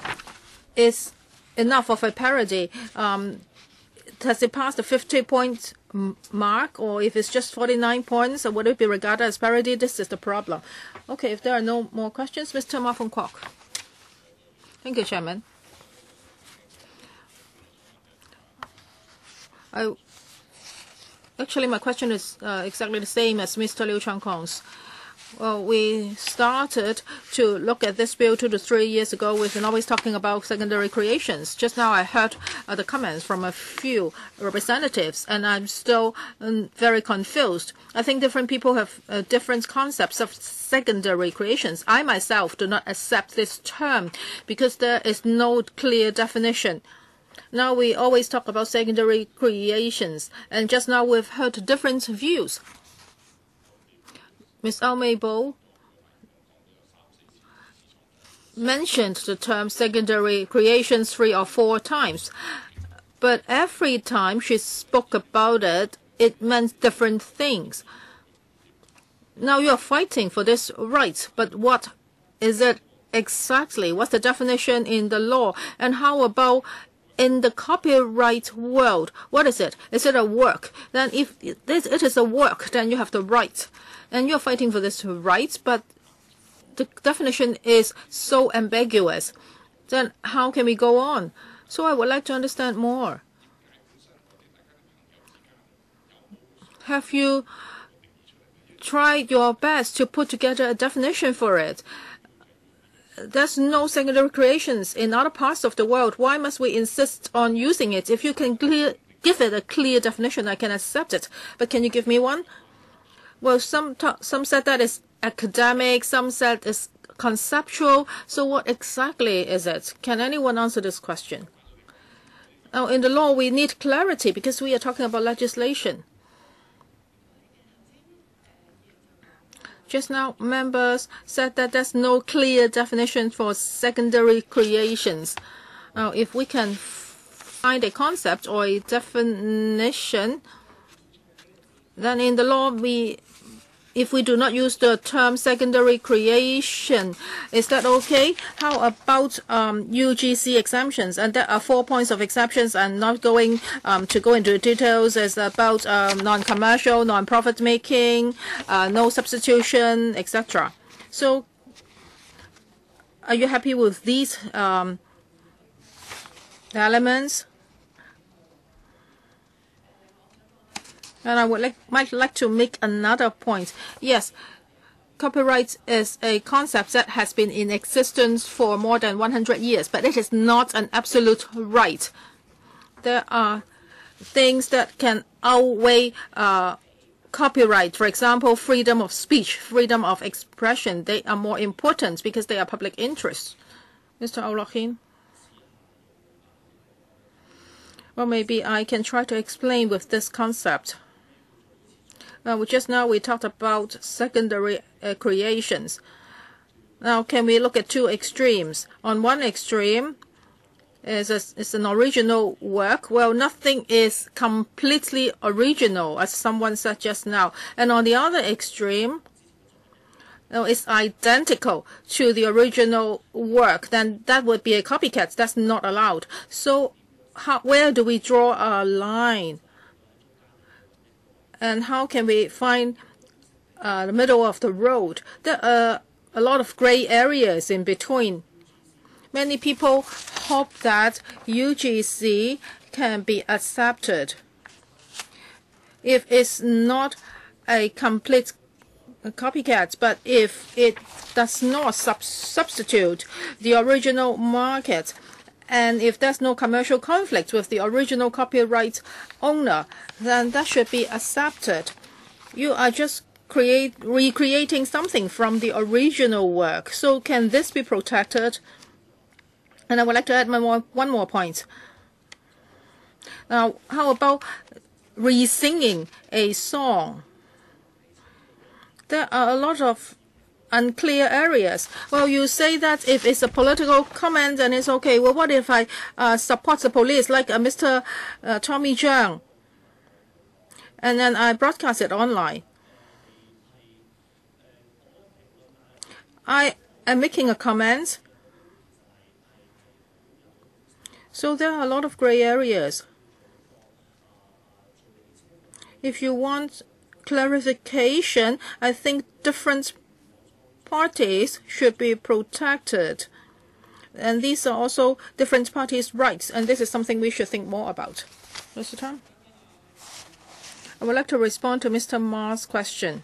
it's enough of a parody. Um, has it passed the fifty point mark, or if it's just forty-nine points, or would it be regarded as parody? This is the problem. Okay, if there are no more questions, Mister Ma Fung Kwok. Thank you, Chairman. I, actually, my question is uh, exactly the same as Mister Liu Chang-Kong's. Well, we started to look at this bill two to three years ago. We've been always talking about secondary creations. Just now I heard uh, the comments from a few representatives, and I'm still um, very confused. I think different people have uh, different concepts of secondary creations. I myself do not accept this term because there is no clear definition. Now we always talk about secondary creations, and just now we've heard different views. Miz Au Mei-Bo mentioned the term secondary creations three or four times, but every time she spoke about it, it meant different things. Now you're fighting for this right, but what is it exactly? What's the definition in the law? And how about in the copyright world? What is it? Is it a work? Then if this, it is a work, then you have the right. And you're fighting for this right, but the definition is so ambiguous. Then how can we go on? So I would like to understand more. Have you tried your best to put together a definition for it? There's no secondary creations in other parts of the world. Why must we insist on using it? If you can clear, give it a clear definition, I can accept it. But can you give me one? Well, some some said that it's academic, some said it's conceptual. So what exactly is it? Can anyone answer this question? Now, in the law, we need clarity because we are talking about legislation. Just now, members said that there's no clear definition for secondary creations. Now, if we can find a concept or a definition, then in the law, we, if we do not use the term secondary creation, is that okay? How about um, U G C exemptions? And there are four points of exceptions. I'm not going um, to go into details. It's about um, non-commercial, non-profit making, uh, no substitution, et cetera. So are you happy with these um, elements? And I would like, might like to make another point. Yes, copyright is a concept that has been in existence for more than one hundred years, but it is not an absolute right. There are things that can outweigh uh, copyright. For example, freedom of speech, freedom of expression. They are more important because they are public interest. Mister Ao Nok-kin? Well, maybe I can try to explain with this concept. Now, just now we talked about secondary uh, creations. Now, can we look at two extremes? On one extreme is, a, is an original work. Well, nothing is completely original, as someone said just now. And on the other extreme, now, it's identical to the original work. Then that would be a copycat. That's not allowed. So how, where do we draw our line? And how can we find uh, the middle of the road? There are a lot of gray areas in between. many people hope that U G C can be accepted. If it's not a complete copycat, but if it does not sub substitute the original market, and if there's no commercial conflict with the original copyright owner, then that should be accepted. You are just create recreating something from the original work. So can this be protected? And I would like to add my more, one more point. Now, how about re-singing a song? There are a lot of unclear areas. Well, you say that if it's a political comment, then it's okay. Well, what if I uh, support the police, like uh, Mister Uh, Tommy Chang, and then I broadcast it online? I am making a comment. So there are a lot of gray areas. If you want clarification, I think different parties should be protected, and these are also different parties' rights, and this is something we should think more about. Mister Tan, I would like to respond to Mister Ma's question.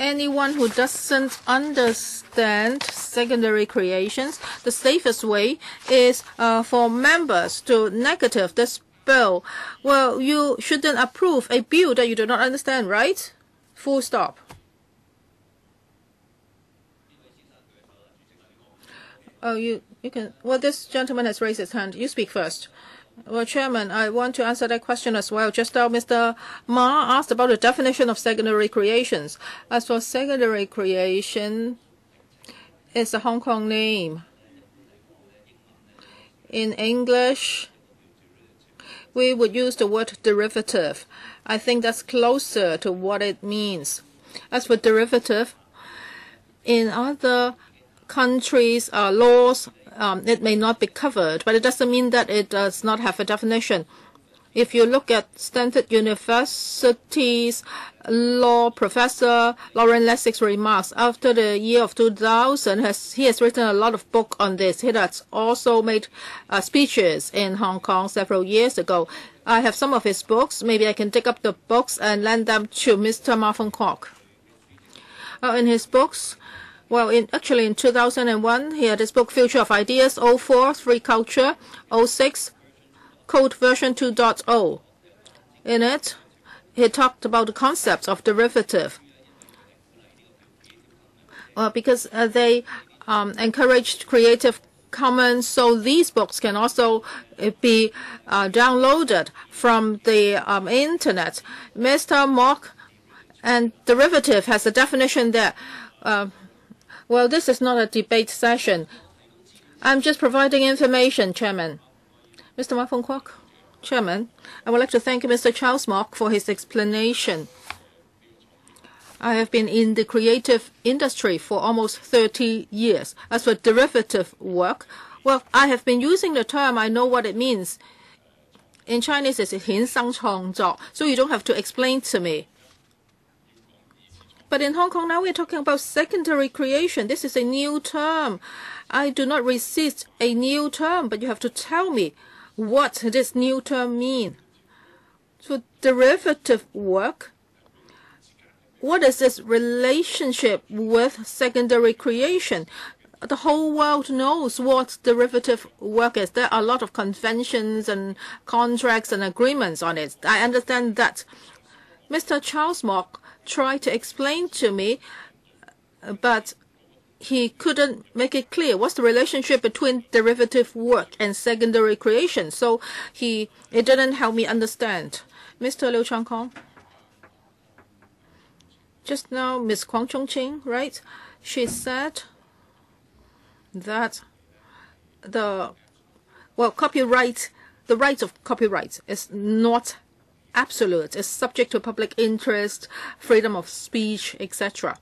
Anyone who doesn't understand secondary creations, the safest way is uh, for members to negative this bill. Well, you shouldn't approve a bill that you do not understand, right? Full stop. Oh, you, you can. Well, this gentleman has raised his hand. You speak first. Well, Chairman, I want to answer that question as well. Just now, Mister Ma asked about the definition of secondary creations. As for secondary creation, it's a Hong Kong name. In English, we would use the word derivative. I think that's closer to what it means. As for derivative, in other countries, uh, laws, um, it may not be covered, but it doesn't mean that it does not have a definition. If you look at Stanford University's law professor Lauren Lessig's remarks, after the year of two thousand, has, he has written a lot of books on this. He has also made uh, speeches in Hong Kong several years ago. I have some of his books. Maybe I can dig up the books and lend them to Mister Marvin Kwok. Uh, in his books, well, in, actually in two thousand one, he had his book Future of Ideas, oh four, Free Culture, oh six, Code version two point oh. In it, he talked about the concepts of derivative. Well, because uh, they um, encouraged Creative Commons, so these books can also uh, be uh, downloaded from the um, internet. Mister Mok and derivative has a definition there. Uh, well, this is not a debate session. I'm just providing information, Chairman. Mister Marvin Kwok, Chairman, I would like to thank Mister Charles Mok for his explanation. I have been in the creative industry for almost thirty years. As for derivative work, well, I have been using the term. I know what it means. In Chinese, it's 衍生创作, so you don't have to explain to me. But in Hong Kong now, we're talking about secondary creation. This is a new term. I do not resist a new term, but you have to tell me what this new term mean. So derivative work, what is this relationship with secondary creation? The whole world knows what derivative work is. There are a lot of conventions and contracts and agreements on it. I understand that. Mister Charles Mok tried to explain to me, but he couldn't make it clear what's the relationship between derivative work and secondary creation. So he it didn't help me understand. Mister Liu Changkong, just now Miz Kwang Chongqing, right? She said that the well copyright, the right of copyright is not absolute. It's subject to public interest, freedom of speech, et cetera.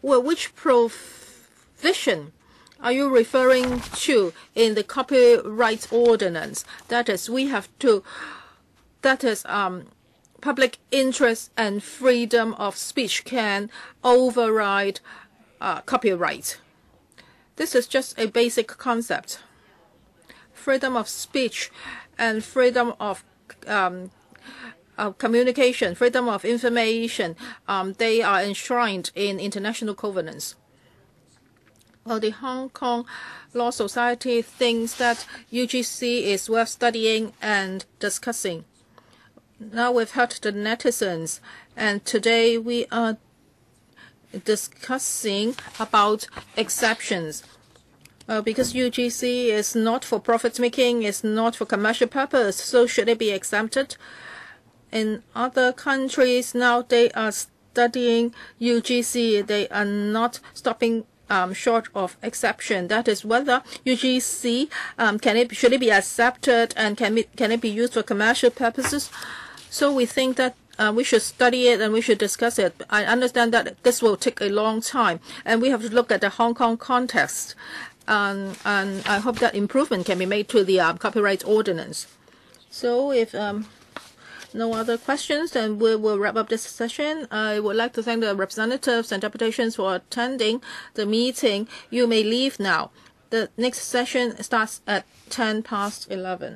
Well, which provision are you referring to in the copyright ordinance? That is, we have to, that is, um, public interest and freedom of speech can override uh, copyright. This is just a basic concept. Freedom of speech and freedom of um, uh, communication, freedom of information, um, they are enshrined in international covenants. Well, the Hong Kong Law Society thinks that U G C is worth studying and discussing. Now we've heard the netizens, and today we are discussing about exceptions. Uh, because U G C is not for profit making, it's not for commercial purpose, so should it be exempted? In other countries now, they are studying U G C. They are not stopping um, short of exception. That is whether U G C um, can it should it be accepted and can it can it be used for commercial purposes? So we think that Uh, we should study it and we should discuss it. I understand that this will take a long time, and we have to look at the Hong Kong context. Um, and I hope that improvement can be made to the um, copyright ordinance. So if um, no other questions, then we will wrap up this session. I would like to thank the representatives and deputations for attending the meeting. You may leave now. The next session starts at ten past eleven.